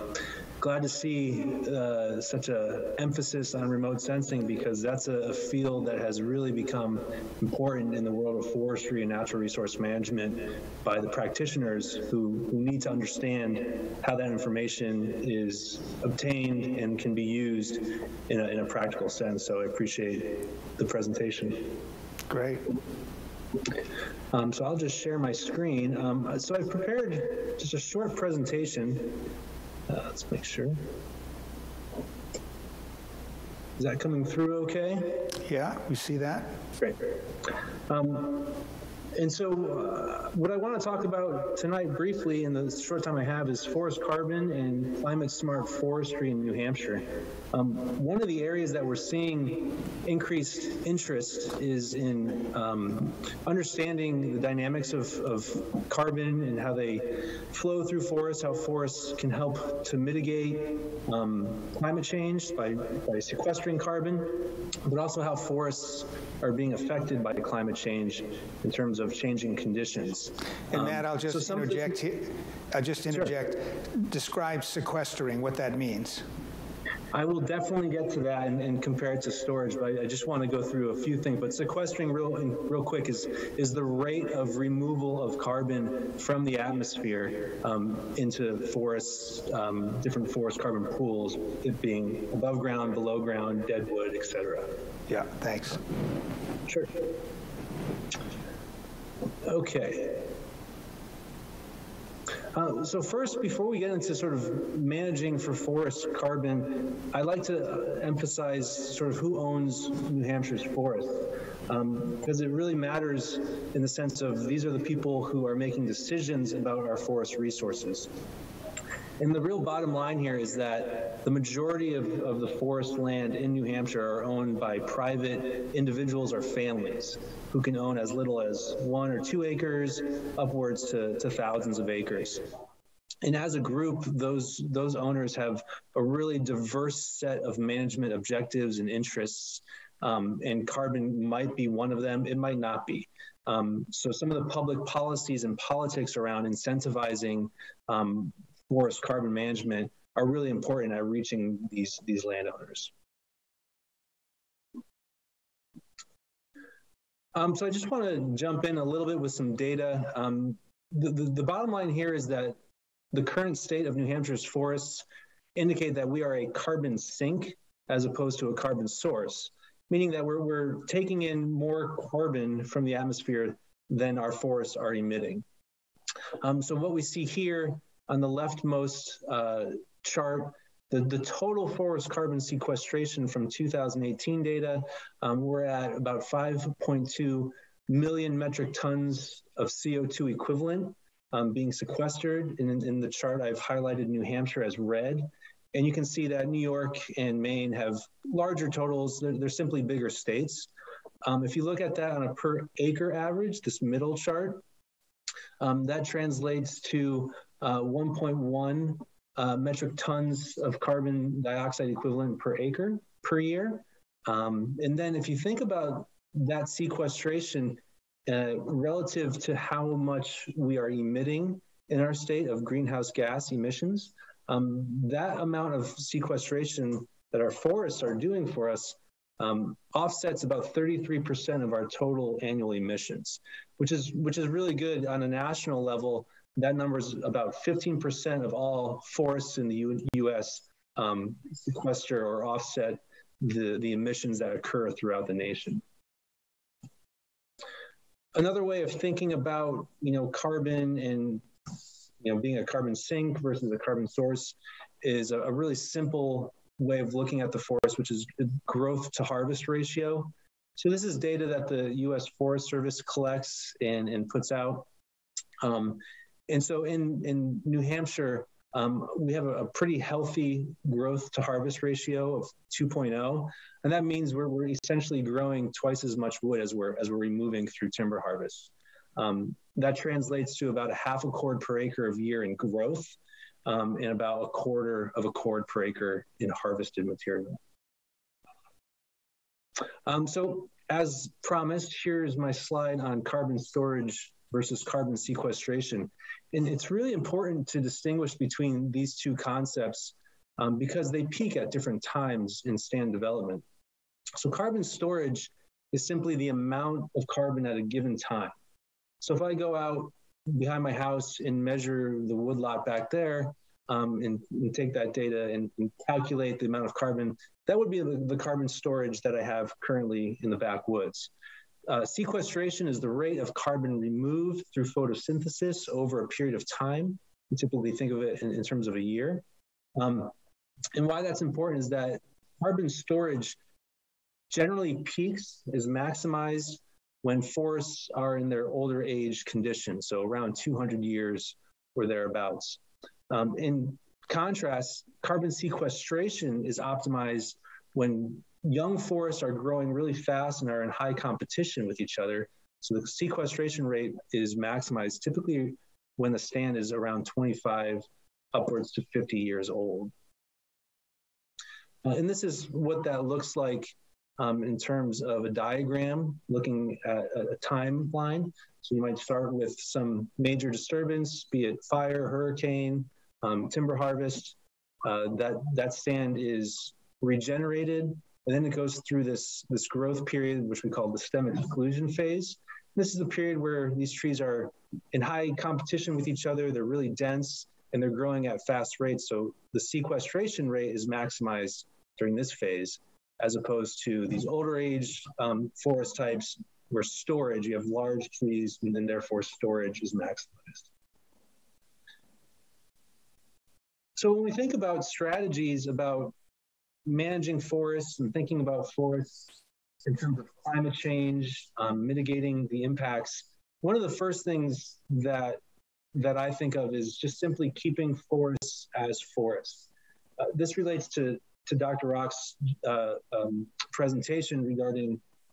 glad to see uh, such an emphasis on remote sensing, because that's a field that has really become important in the world of forestry and natural resource management by the practitioners who, who need to understand how that information is obtained and can be used in a, in a practical sense. So I appreciate the presentation. Great. Um, so I'll just share my screen. Um, so I've prepared just a short presentation. Uh, let's make sure. Is that coming through okay? Yeah, we see that. Great. Um, and so uh, what I want to talk about tonight briefly in the short time I have is forest carbon and climate smart forestry in New Hampshire. Um, one of the areas that we're seeing increased interest is in um, understanding the dynamics of, of carbon and how they flow through forests, how forests can help to mitigate um, climate change by, by sequestering carbon, but also how forests are being affected by climate change in terms of changing conditions. And um, Matt, I'll just so interject here. I'll just interject. Sure. Describe sequestering, what that means. I will definitely get to that and, and compare it to storage, but I, I just want to go through a few things. But sequestering, real real quick, is is the rate of removal of carbon from the atmosphere um, into forests, um, different forest carbon pools, it being above ground, below ground, deadwood, et cetera. Yeah. Thanks. Sure. Okay. Uh, so first, before we get into sort of managing for forest carbon, I like to emphasize sort of who owns New Hampshire's forests, um, because it really matters in the sense of these are the people who are making decisions about our forest resources. And the real bottom line here is that the majority of, of the forest land in New Hampshire are owned by private individuals or families who can own as little as one or two acres, upwards to, to thousands of acres. And as a group, those, those owners have a really diverse set of management objectives and interests, um, and carbon might be one of them, it might not be. Um, so some of the public policies and politics around incentivizing um, forest carbon management are really important at reaching these, these landowners. Um, so I just want to jump in a little bit with some data. Um, the, the, the bottom line here is that the current state of New Hampshire's forests indicate that we are a carbon sink as opposed to a carbon source, meaning that we're, we're taking in more carbon from the atmosphere than our forests are emitting. Um, so what we see here on the leftmost uh, chart, the, the total forest carbon sequestration from two thousand eighteen data, um, we're at about five point two million metric tons of C O two equivalent um, being sequestered. And in, in the chart, I've highlighted New Hampshire as red. And you can see that New York and Maine have larger totals. They're, they're simply bigger states. Um, if you look at that on a per acre average, this middle chart, um, that translates to Uh, one point one uh, metric tons of carbon dioxide equivalent per acre per year. Um, and then if you think about that sequestration uh, relative to how much we are emitting in our state of greenhouse gas emissions, um, that amount of sequestration that our forests are doing for us um, offsets about thirty-three percent of our total annual emissions, which is, which is really good on a national level. That number is about fifteen percent of all forests in the U S um, sequester or offset the, the emissions that occur throughout the nation. Another way of thinking about, you know, carbon and, you know, being a carbon sink versus a carbon source is a, a really simple way of looking at the forest, which is the growth to harvest ratio. So this is data that the U S Forest Service collects and, and puts out. Um, And so in, in New Hampshire, um, we have a, a pretty healthy growth to harvest ratio of two point oh. And that means we're, we're essentially growing twice as much wood as we're, as we're removing through timber harvest. Um, that translates to about a half a cord per acre of year in growth um, and about a quarter of a cord per acre in harvested material. Um, so as promised, here's my slide on carbon storage versus carbon sequestration. And it's really important to distinguish between these two concepts um, because they peak at different times in stand development. So carbon storage is simply the amount of carbon at a given time. So if I go out behind my house and measure the woodlot back there, um, and, and take that data and, and calculate the amount of carbon, that would be the, the carbon storage that I have currently in the backwoods. Uh, sequestration is the rate of carbon removed through photosynthesis over a period of time. We typically think of it in, in terms of a year. Um, and why that's important is that carbon storage generally peaks, is maximized when forests are in their older age condition, so around two hundred years or thereabouts. Um, in contrast, carbon sequestration is optimized when young forests are growing really fast and are in high competition with each other. So the sequestration rate is maximized typically when the stand is around twenty-five upwards to fifty years old. Uh, and this is what that looks like Um, in terms of a diagram, looking at a, a timeline. So you might start with some major disturbance, be it fire, hurricane, um, timber harvest. Uh, that, that stand is regenerated, and then it goes through this, this growth period, which we call the stem exclusion phase. This is the period where these trees are in high competition with each other. They're really dense, and they're growing at fast rates. So the sequestration rate is maximized during this phase, as opposed to these older age um, forest types where storage, you have large trees, and then therefore storage is maximized. So when we think about strategies about managing forests and thinking about forests in terms of climate change, um, mitigating the impacts, one of the first things that, that I think of is just simply keeping forests as forests. Uh, this relates to to Doctor Rock's uh, um, presentation regarding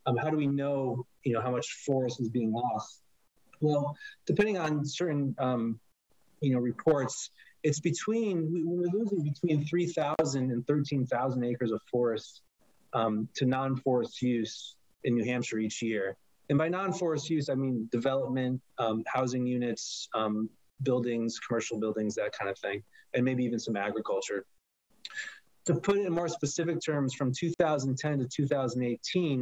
um, how do we know, you know, how much forest is being lost? Well, depending on certain, um, you know, reports, it's between, we, we're losing between three thousand and thirteen thousand acres of forest um, to non-forest use in New Hampshire each year. And by non-forest use, I mean development, um, housing units, um, buildings, commercial buildings, that kind of thing, and maybe even some agriculture. To put it in more specific terms, from two thousand ten to two thousand eighteen,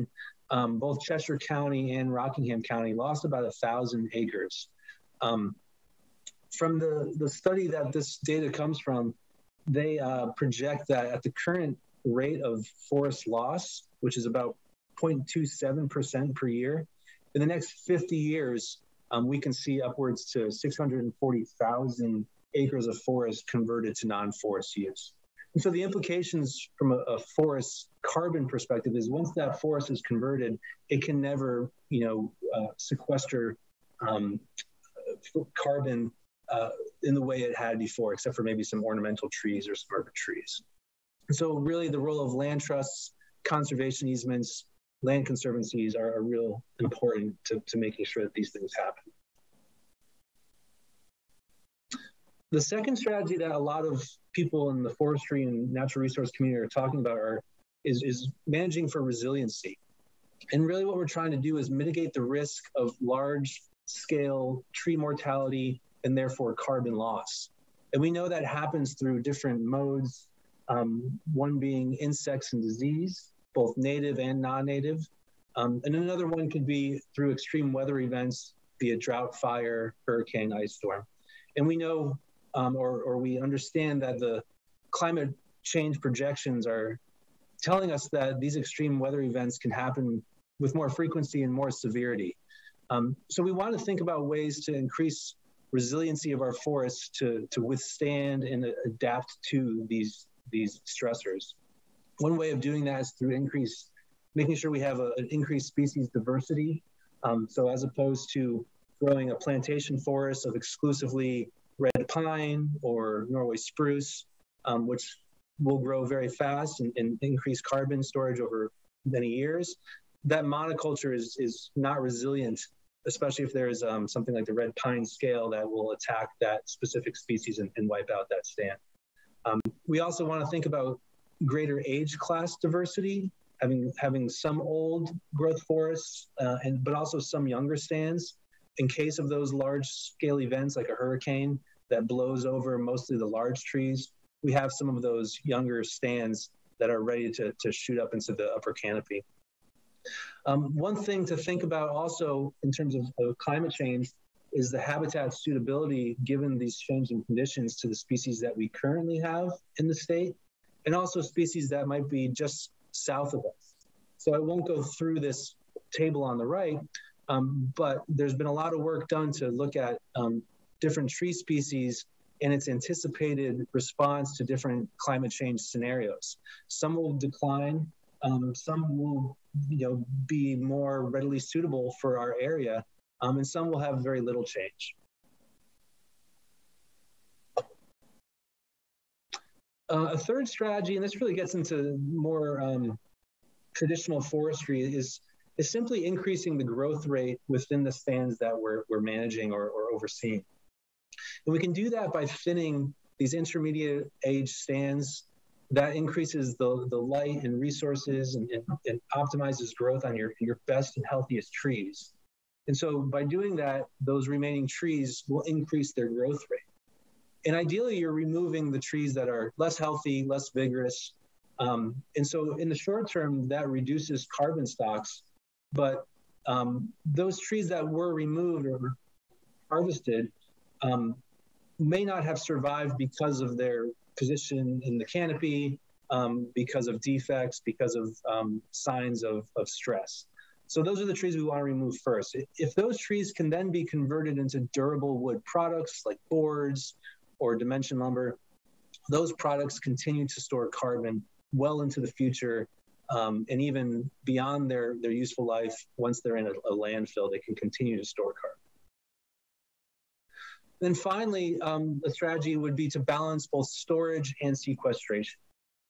um, both Cheshire County and Rockingham County lost about one thousand acres. Um, from the, the study that this data comes from, they uh, project that at the current rate of forest loss, which is about zero point two seven percent per year, in the next fifty years, um, we can see upwards to six hundred forty thousand acres of forest converted to non-forest use. And so the implications from a, a forest carbon perspective is once that forest is converted, it can never, you know, uh, sequester um, carbon uh, in the way it had before, except for maybe some ornamental trees or some arbor trees. And so really the role of land trusts, conservation easements, land conservancies are, are real important to, to making sure that these things happen. The second strategy that a lot of people in the forestry and natural resource community are talking about are, is, is managing for resiliency. And really what we're trying to do is mitigate the risk of large-scale tree mortality and therefore carbon loss. And we know that happens through different modes, um, one being insects and disease, both native and non-native. Um, and another one could be through extreme weather events, be it drought, fire, hurricane, ice storm. And we know Um, or, or we understand that the climate change projections are telling us that these extreme weather events can happen with more frequency and more severity. Um, so we want to think about ways to increase resiliency of our forests to, to withstand and adapt to these, these stressors. One way of doing that is through increase, making sure we have a, an increased species diversity. Um, so as opposed to growing a plantation forest of exclusively red pine or Norway spruce, um, which will grow very fast and, and increase carbon storage over many years. That monoculture is, is not resilient, especially if there is um, something like the red pine scale that will attack that specific species and, and wipe out that stand. Um, we also want to think about greater age class diversity, having, having some old growth forests, uh, and, but also some younger stands. In case of those large-scale events like a hurricane that blows over mostly the large trees, we have some of those younger stands that are ready to, to shoot up into the upper canopy. Um, one thing to think about also in terms of, of climate change is the habitat suitability given these changing conditions to the species that we currently have in the state, and also species that might be just south of us. So I won't go through this table on the right, um, but there's been a lot of work done to look at um, different tree species and its anticipated response to different climate change scenarios. Some will decline, um, some will you know, be more readily suitable for our area, Um, and some will have very little change. Uh, a third strategy, and this really gets into more um, traditional forestry, is, is simply increasing the growth rate within the stands that we're, we're managing or, or overseeing. And we can do that by thinning these intermediate age stands. That increases the, the light and resources and, and, and optimizes growth on your, your best and healthiest trees. And so by doing that, those remaining trees will increase their growth rate. And ideally, you're removing the trees that are less healthy, less vigorous. Um, and so in the short term, that reduces carbon stocks. But um, those trees that were removed or harvested um, may not have survived because of their position in the canopy, um, because of defects, because of um, signs of, of stress. So those are the trees we want to remove first. If those trees can then be converted into durable wood products like boards or dimension lumber, those products continue to store carbon well into the future um, and even beyond their, their useful life. Once they're in a, a landfill, they can continue to store carbon. Then finally, um, the strategy would be to balance both storage and sequestration.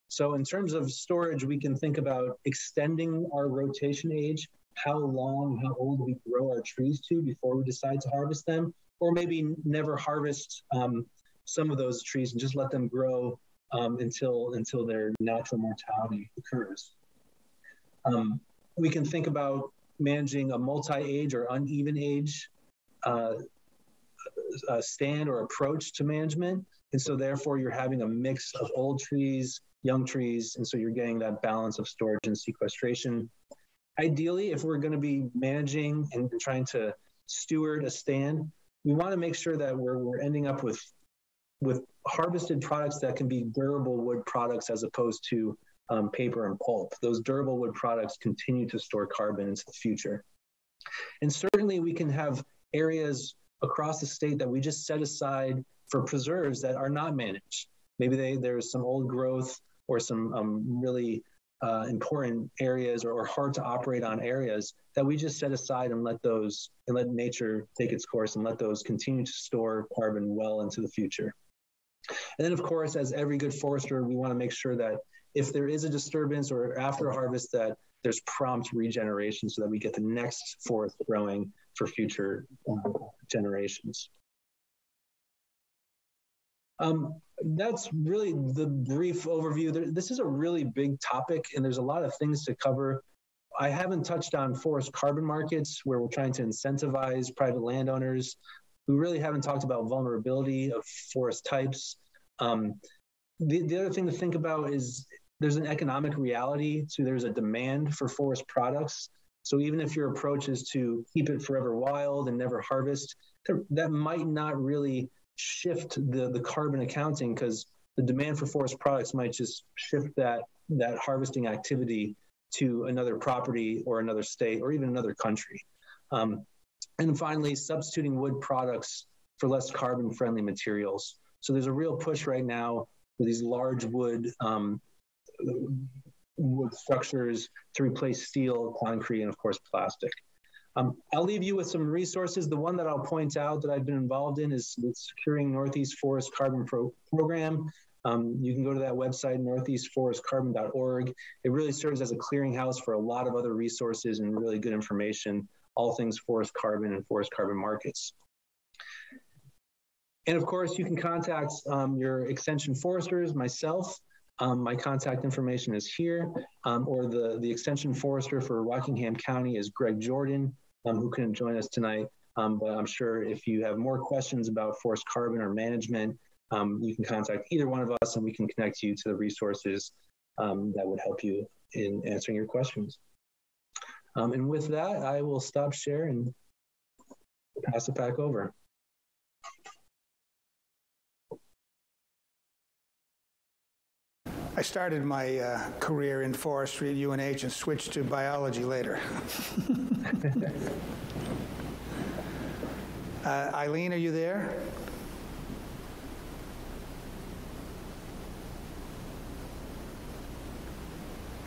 So in terms of storage, we can think about extending our rotation age, how long, how old we grow our trees to before we decide to harvest them, or maybe never harvest um, some of those trees and just let them grow um, until, until their natural mortality occurs. Um, we can think about managing a multi-age or uneven age uh, a stand or approach to management. And so therefore you're having a mix of old trees, young trees, and so you're getting that balance of storage and sequestration. Ideally, if we're going to be managing and trying to steward a stand, we want to make sure that we're, we're ending up with, with harvested products that can be durable wood products as opposed to um, paper and pulp. Those durable wood products continue to store carbon into the future. And certainly we can have areas across the state that we just set aside for preserves that are not managed. Maybe they, there's some old growth or some um, really Uh, important areas or, or hard to operate on areas that we just set aside and let those and let nature take its course and let those continue to store carbon well into the future. And then, of course, as every good forester, we want to make sure that if there is a disturbance or after harvest, that there's prompt regeneration so that we get the next forest growing for future uh, generations. Um, that's really the brief overview. There, this is a really big topic, and there's a lot of things to cover. I haven't touched on forest carbon markets, where we're trying to incentivize private landowners. We really haven't talked about vulnerability of forest types. Um, the, the other thing to think about is there's an economic reality, so there's a demand for forest products. So even if your approach is to keep it forever wild and never harvest, that might not really shift the, the carbon accounting, because the demand for forest products might just shift that, that harvesting activity to another property or another state or even another country. Um, and finally, substituting wood products for less carbon-friendly materials. So there's a real push right now for these large wood, um, wood structures to replace steel, concrete, and of course, plastic. Um, I'll leave you with some resources. The one that I'll point out that I've been involved in is the Securing Northeast Forest Carbon Pro Program. Um, you can go to that website, northeast forest carbon dot org. It really serves as a clearinghouse for a lot of other resources and really good information, all things forest carbon and forest carbon markets. And of course, you can contact um, your extension foresters, myself. Um, my contact information is here, um, or the, the extension forester for Rockingham County is Greg Jordan, Um, who couldn't join us tonight, um, but I'm sure if you have more questions about forest carbon or management, um, you can contact either one of us and we can connect you to the resources um, that would help you in answering your questions. Um, and with that, I will stop sharing, pass it back over. I started my uh, career in forestry at U N H and switched to biology later. uh, Eileen, are you there?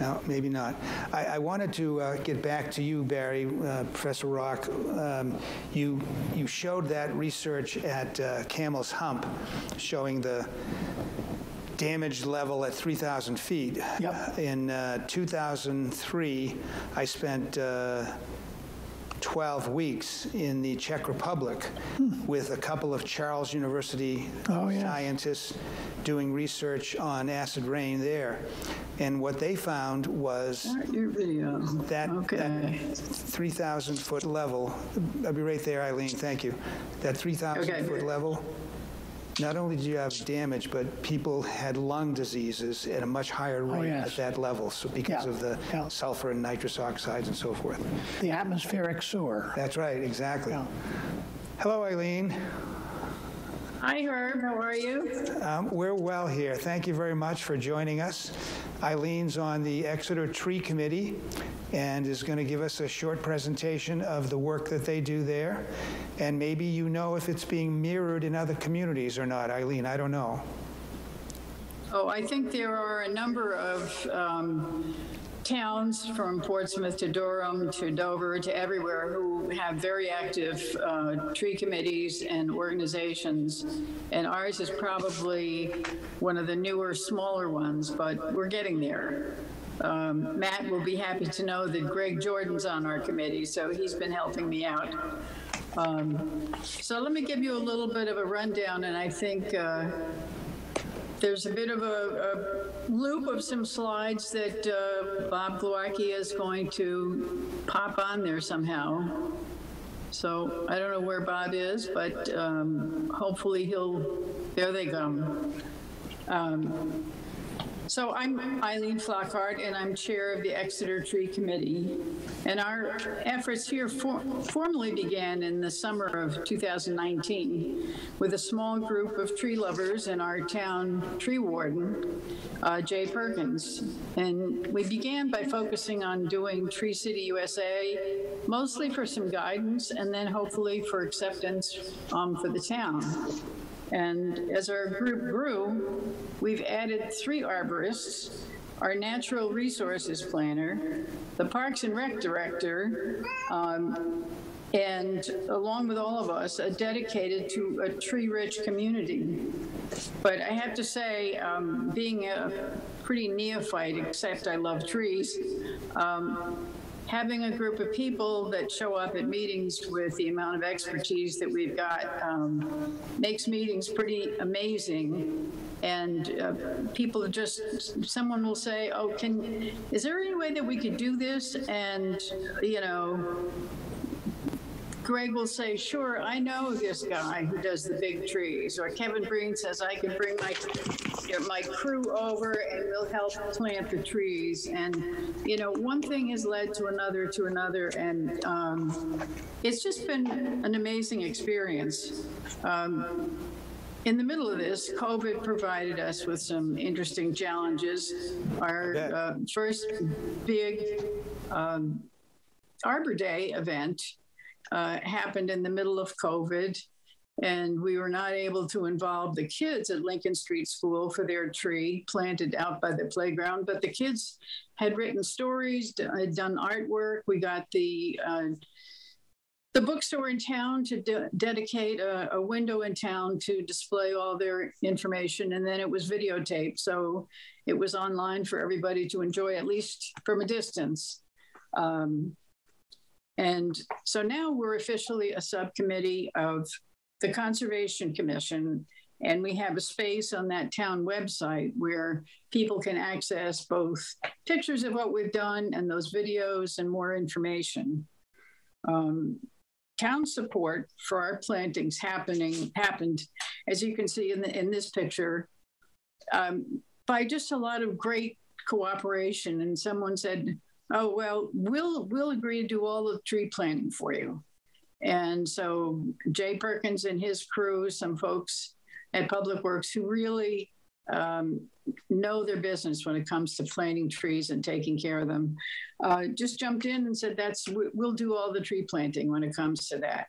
No, maybe not. I, I wanted to uh, get back to you, Barry, uh, Professor Rock. Um, you you showed that research at uh, Camel's Hump, showing the damage level at three thousand feet. Yep. In uh, two thousand three, I spent uh, twelve weeks in the Czech Republic hmm. with a couple of Charles University oh, yeah. scientists doing research on acid rain there. And what they found was your video. that, okay. that three thousand foot level, I'll be right there, Eileen, thank you. That three thousand okay. foot level, not only do you have damage, but people had lung diseases at a much higher rate oh, yes. at that level, so because yeah. of the yeah. sulfur and nitrous oxides and so forth. The atmospheric sewer. That's right, exactly. Yeah. Hello, Eileen. Hi, Herb. How are you? Um, we're well here. Thank you very much for joining us. Eileen's on the Exeter Tree Committee and is going to give us a short presentation of the work that they do there. And maybe you know if it's being mirrored in other communities or not. Eileen, I don't know. Oh, I think there are a number of um, towns from Portsmouth to Durham to Dover to everywhere who have very active uh, tree committees and organizations, and ours is probably one of the newer, smaller ones, but we're getting there. Um, Matt will be happy to know that Greg Jordan's on our committee, so he's been helping me out. Um, so let me give you a little bit of a rundown, and I think uh, there's a bit of a, a loop of some slides that uh, Bob Glowacki is going to pop on there somehow. So I don't know where Bob is, but um, hopefully he'll, there they go. Um, So I'm Eileen Flockhart, and I'm chair of the Exeter Tree Committee. And our efforts here for formally began in the summer of two thousand nineteen with a small group of tree lovers and our town tree warden, uh, Jay Perkins. And we began by focusing on doing Tree City U S A, mostly for some guidance and then hopefully for acceptance um, for the town. And as our group grew, we've added three arborists, our natural resources planner, the Parks and Rec director, um, and along with all of us, are dedicated to a tree-rich community. But I have to say, um, being a pretty neophyte, except I love trees, um, having a group of people that show up at meetings with the amount of expertise that we've got um, makes meetings pretty amazing. And uh, people just, someone will say, oh, can, is there any way that we could do this? And, you know, Greg will say, sure, I know this guy who does the big trees. Or Kevin Breen says, I can bring my, you know, my crew over and we'll help plant the trees. And, you know, one thing has led to another, to another. And um, it's just been an amazing experience. Um, In the middle of this, COVID provided us with some interesting challenges. Our uh, first big um, Arbor Day event uh, happened in the middle of COVID, and we were not able to involve the kids at Lincoln Street School for their tree planted out by the playground, but the kids had written stories, had done artwork. We got the uh, The bookstore in town to de dedicate a, a window in town to display all their information, and then it was videotaped, so it was online for everybody to enjoy, at least from a distance. Um, and so now we're officially a subcommittee of the Conservation Commission, and we have a space on that town website where people can access both pictures of what we've done and those videos and more information. Um, Town support for our plantings happening happened, as you can see in the, in this picture, um, by just a lot of great cooperation. And someone said, "Oh well, we'll we'll agree to do all the tree planting for you." And so Jay Perkins and his crew, some folks at Public Works who really um, know their business when it comes to planting trees and taking care of them, uh, just jumped in and said, that's, we'll do all the tree planting when it comes to that.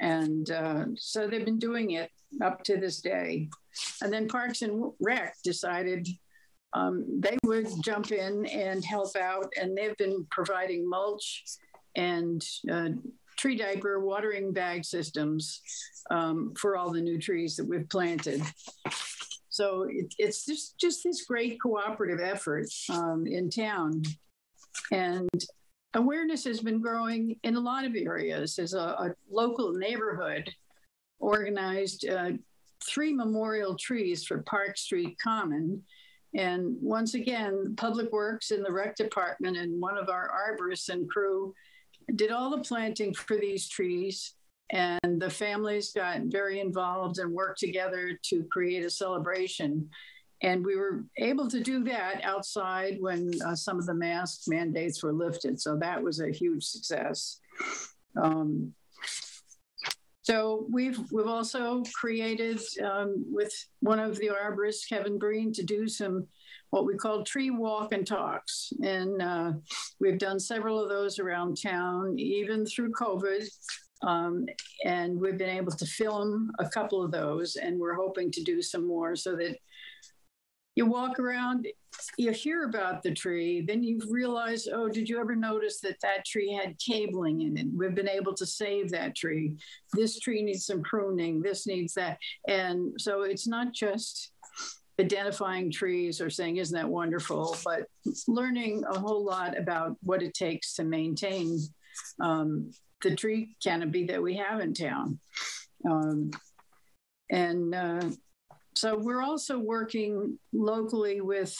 And uh, so they've been doing it up to this day. And then Parks and Rec decided um, they would jump in and help out. And they've been providing mulch and uh, tree diaper watering bag systems um, for all the new trees that we've planted. So it, it's just, just this great cooperative effort um, in town. And awareness has been growing in a lot of areas. There's a, a local neighborhood organized uh, three memorial trees for Park Street Common. And once again, Public Works in the rec department and one of our arborists and crew did all the planting for these trees. And the families got very involved and worked together to create a celebration. And we were able to do that outside when uh, some of the mask mandates were lifted. So that was a huge success. Um, so we've, we've also created um, with one of the arborists, Kevin Breen, to do some what we call tree walk and talks. And uh, we've done several of those around town, even through COVID. Um, and we've been able to film a couple of those, and we're hoping to do some more so that you walk around, you hear about the tree, then you realize, oh, did you ever notice that that tree had cabling in it? We've been able to save that tree. This tree needs some pruning. This needs that. And so it's not just identifying trees or saying, isn't that wonderful, but learning a whole lot about what it takes to maintain um, the tree canopy that we have in town. Um, and uh, so we're also working locally with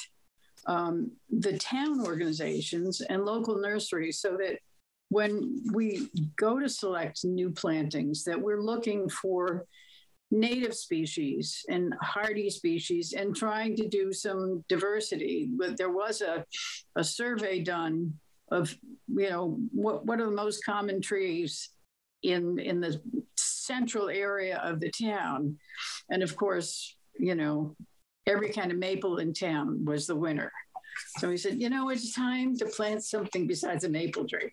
um, the town organizations and local nurseries so that when we go to select new plantings, that we're looking for native species and hardy species and trying to do some diversity. But there was a, a survey done of, you know, what, what are the most common trees in, in the central area of the town. And of course, you know, every kind of maple in town was the winner. So we said, you know, it's time to plant something besides a maple tree.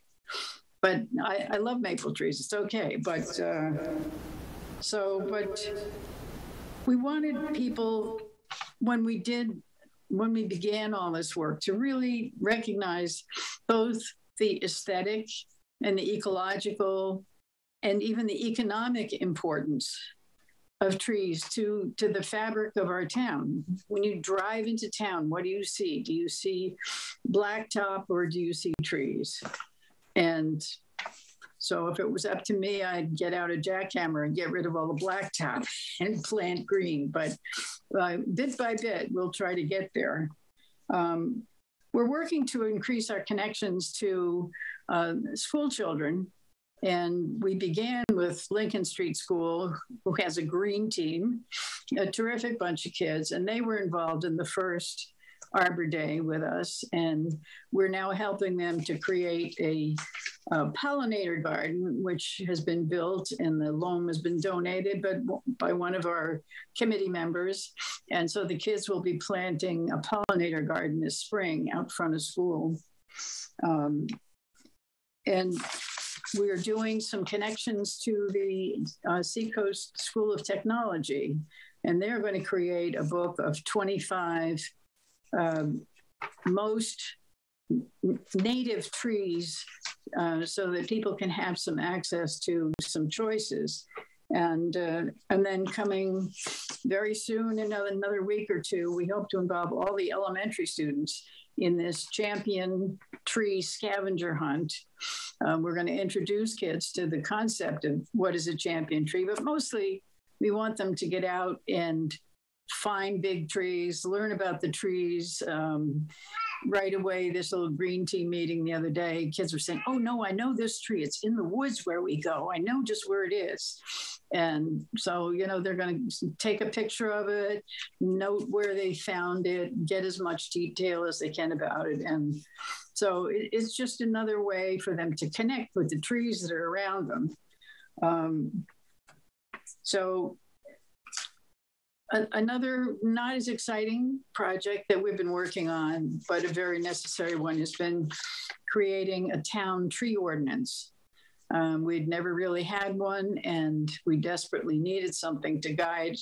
But I, I love maple trees, it's okay. But uh, so, but we wanted people, when we did when we began all this work, to really recognize both the aesthetic and the ecological and even the economic importance of trees to, to the fabric of our town. When you drive into town, what do you see? Do you see blacktop or do you see trees? And so if it was up to me, I'd get out a jackhammer and get rid of all the blacktop and plant green. But uh, bit by bit, we'll try to get there. Um, we're working to increase our connections to uh, school children. And we began with Lincoln Street School, who has a green team, a terrific bunch of kids. And they were involved in the first Arbor Day with us, and we're now helping them to create a, a pollinator garden, which has been built, and the loam has been donated but by one of our committee members. And so the kids will be planting a pollinator garden this spring out front of school. Um, and we're doing some connections to the uh, Seacoast School of Technology, and they're going to create a book of twenty-five Um, most native trees uh, so that people can have some access to some choices. And, uh, and then coming very soon, another, another week or two, we hope to involve all the elementary students in this champion tree scavenger hunt. Um, we're going to introduce kids to the concept of what is a champion tree, but mostly we want them to get out and find big trees, learn about the trees, um, right away. This little green tea meeting the other day, kids were saying, oh, no, I know this tree. It's in the woods where we go. I know just where it is. And so, you know, they're going to take a picture of it, note where they found it, get as much detail as they can about it. And so it, it's just another way for them to connect with the trees that are around them. Um, so a, another not as exciting project that we've been working on, but a very necessary one, has been creating a town tree ordinance. Um, we'd never really had one, and we desperately needed something to guide,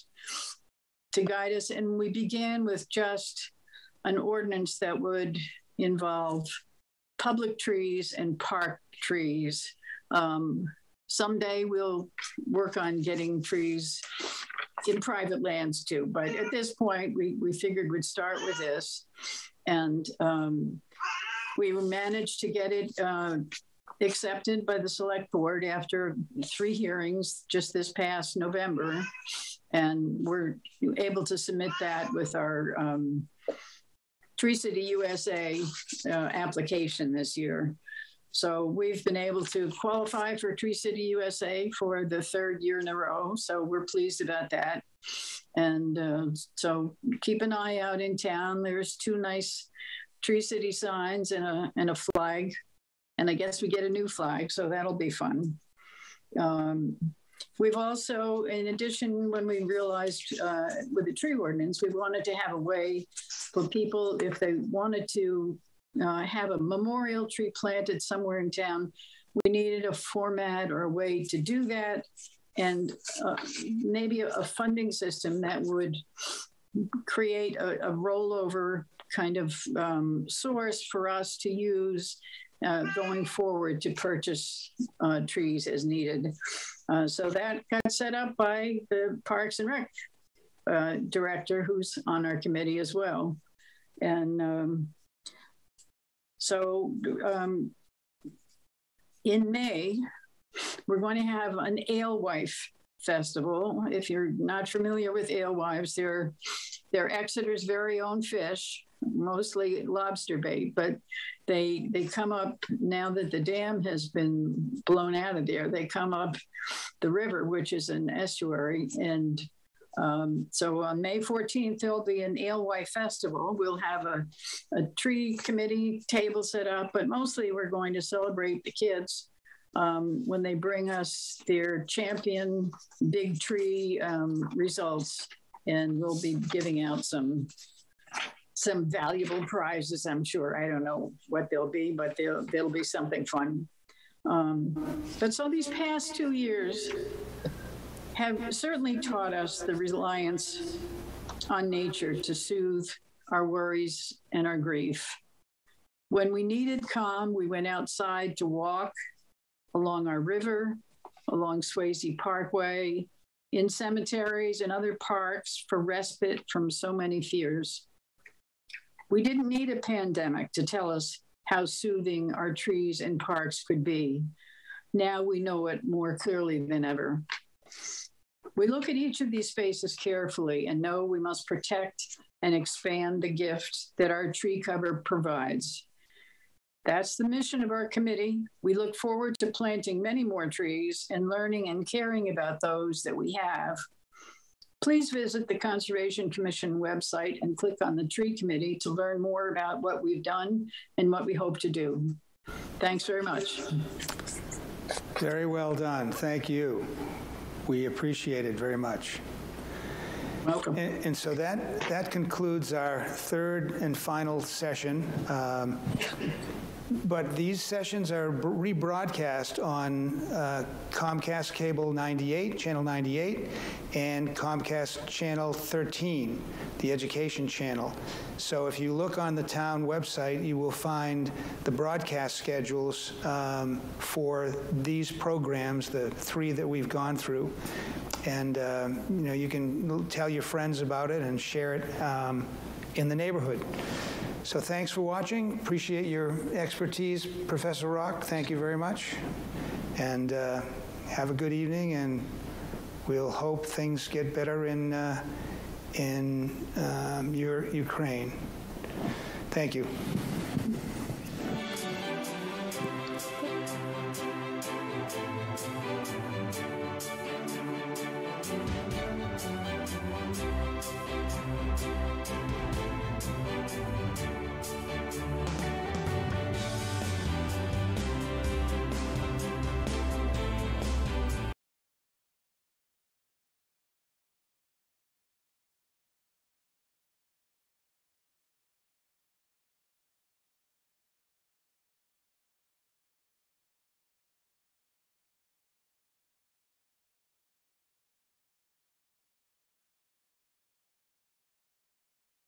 to guide us. And we began with just an ordinance that would involve public trees and park trees. Um, someday we'll work on getting trees in private lands too. But at this point, we, we figured we'd start with this. And um, we managed to get it uh, accepted by the select board after three hearings just this past November. And we're able to submit that with our um, Tree City U S A uh, application this year. So we've been able to qualify for Tree City U S A for the third year in a row. So we're pleased about that. And uh, so keep an eye out in town. There's two nice Tree City signs and a, and a flag. And I guess we get a new flag, so that'll be fun. Um, we've also, in addition, when we realized uh, with the tree ordinance, we wanted to have a way for people, if they wanted to uh, have a memorial tree planted somewhere in town, we needed a format or a way to do that, and uh, maybe a, a funding system that would create a, a rollover kind of um, source for us to use Uh, going forward to purchase uh, trees as needed. Uh, so that got set up by the Parks and Rec uh, director, who's on our committee as well. And um, so um, in May, we're going to have an Alewife Festival. If you're not familiar with alewives, they're, they're Exeter's very own fish, mostly lobster bait, but they they come up, now that the dam has been blown out of there, they come up the river, which is an estuary. And um, so on May fourteenth, there'll be an Alewife Festival. We'll have a, a tree committee table set up, but mostly we're going to celebrate the kids um, when they bring us their champion big tree um, results. And we'll be giving out some some valuable prizes, I'm sure. I don't know what they'll be, but they'll, they'll be something fun. Um, but so these past two years have certainly taught us the reliance on nature to soothe our worries and our grief. When we needed calm, we went outside to walk along our river, along Swayze Parkway, in cemeteries and other parks for respite from so many fears. We didn't need a pandemic to tell us how soothing our trees and parks could be. Now we know it more clearly than ever. We look at each of these spaces carefully and know we must protect and expand the gift that our tree cover provides. That's the mission of our committee. We look forward to planting many more trees and learning and caring about those that we have. Please visit the Conservation Commission website and click on the Tree Committee to learn more about what we've done and what we hope to do. Thanks very much. Very well done. Thank you. We appreciate it very much. Welcome. And, and so that, that concludes our third and final session. Um, But these sessions are rebroadcast on uh, Comcast Cable ninety-eight, Channel ninety-eight, and Comcast Channel thirteen, the education channel. So if you look on the town website, you will find the broadcast schedules um, for these programs, the three that we've gone through. And uh, you know, you can tell your friends about it and share it um, in the neighborhood. So thanks for watching. Appreciate your expertise, Professor Rock. Thank you very much. And uh, have a good evening, and we'll hope things get better in, uh, in um, your Ukraine. Thank you.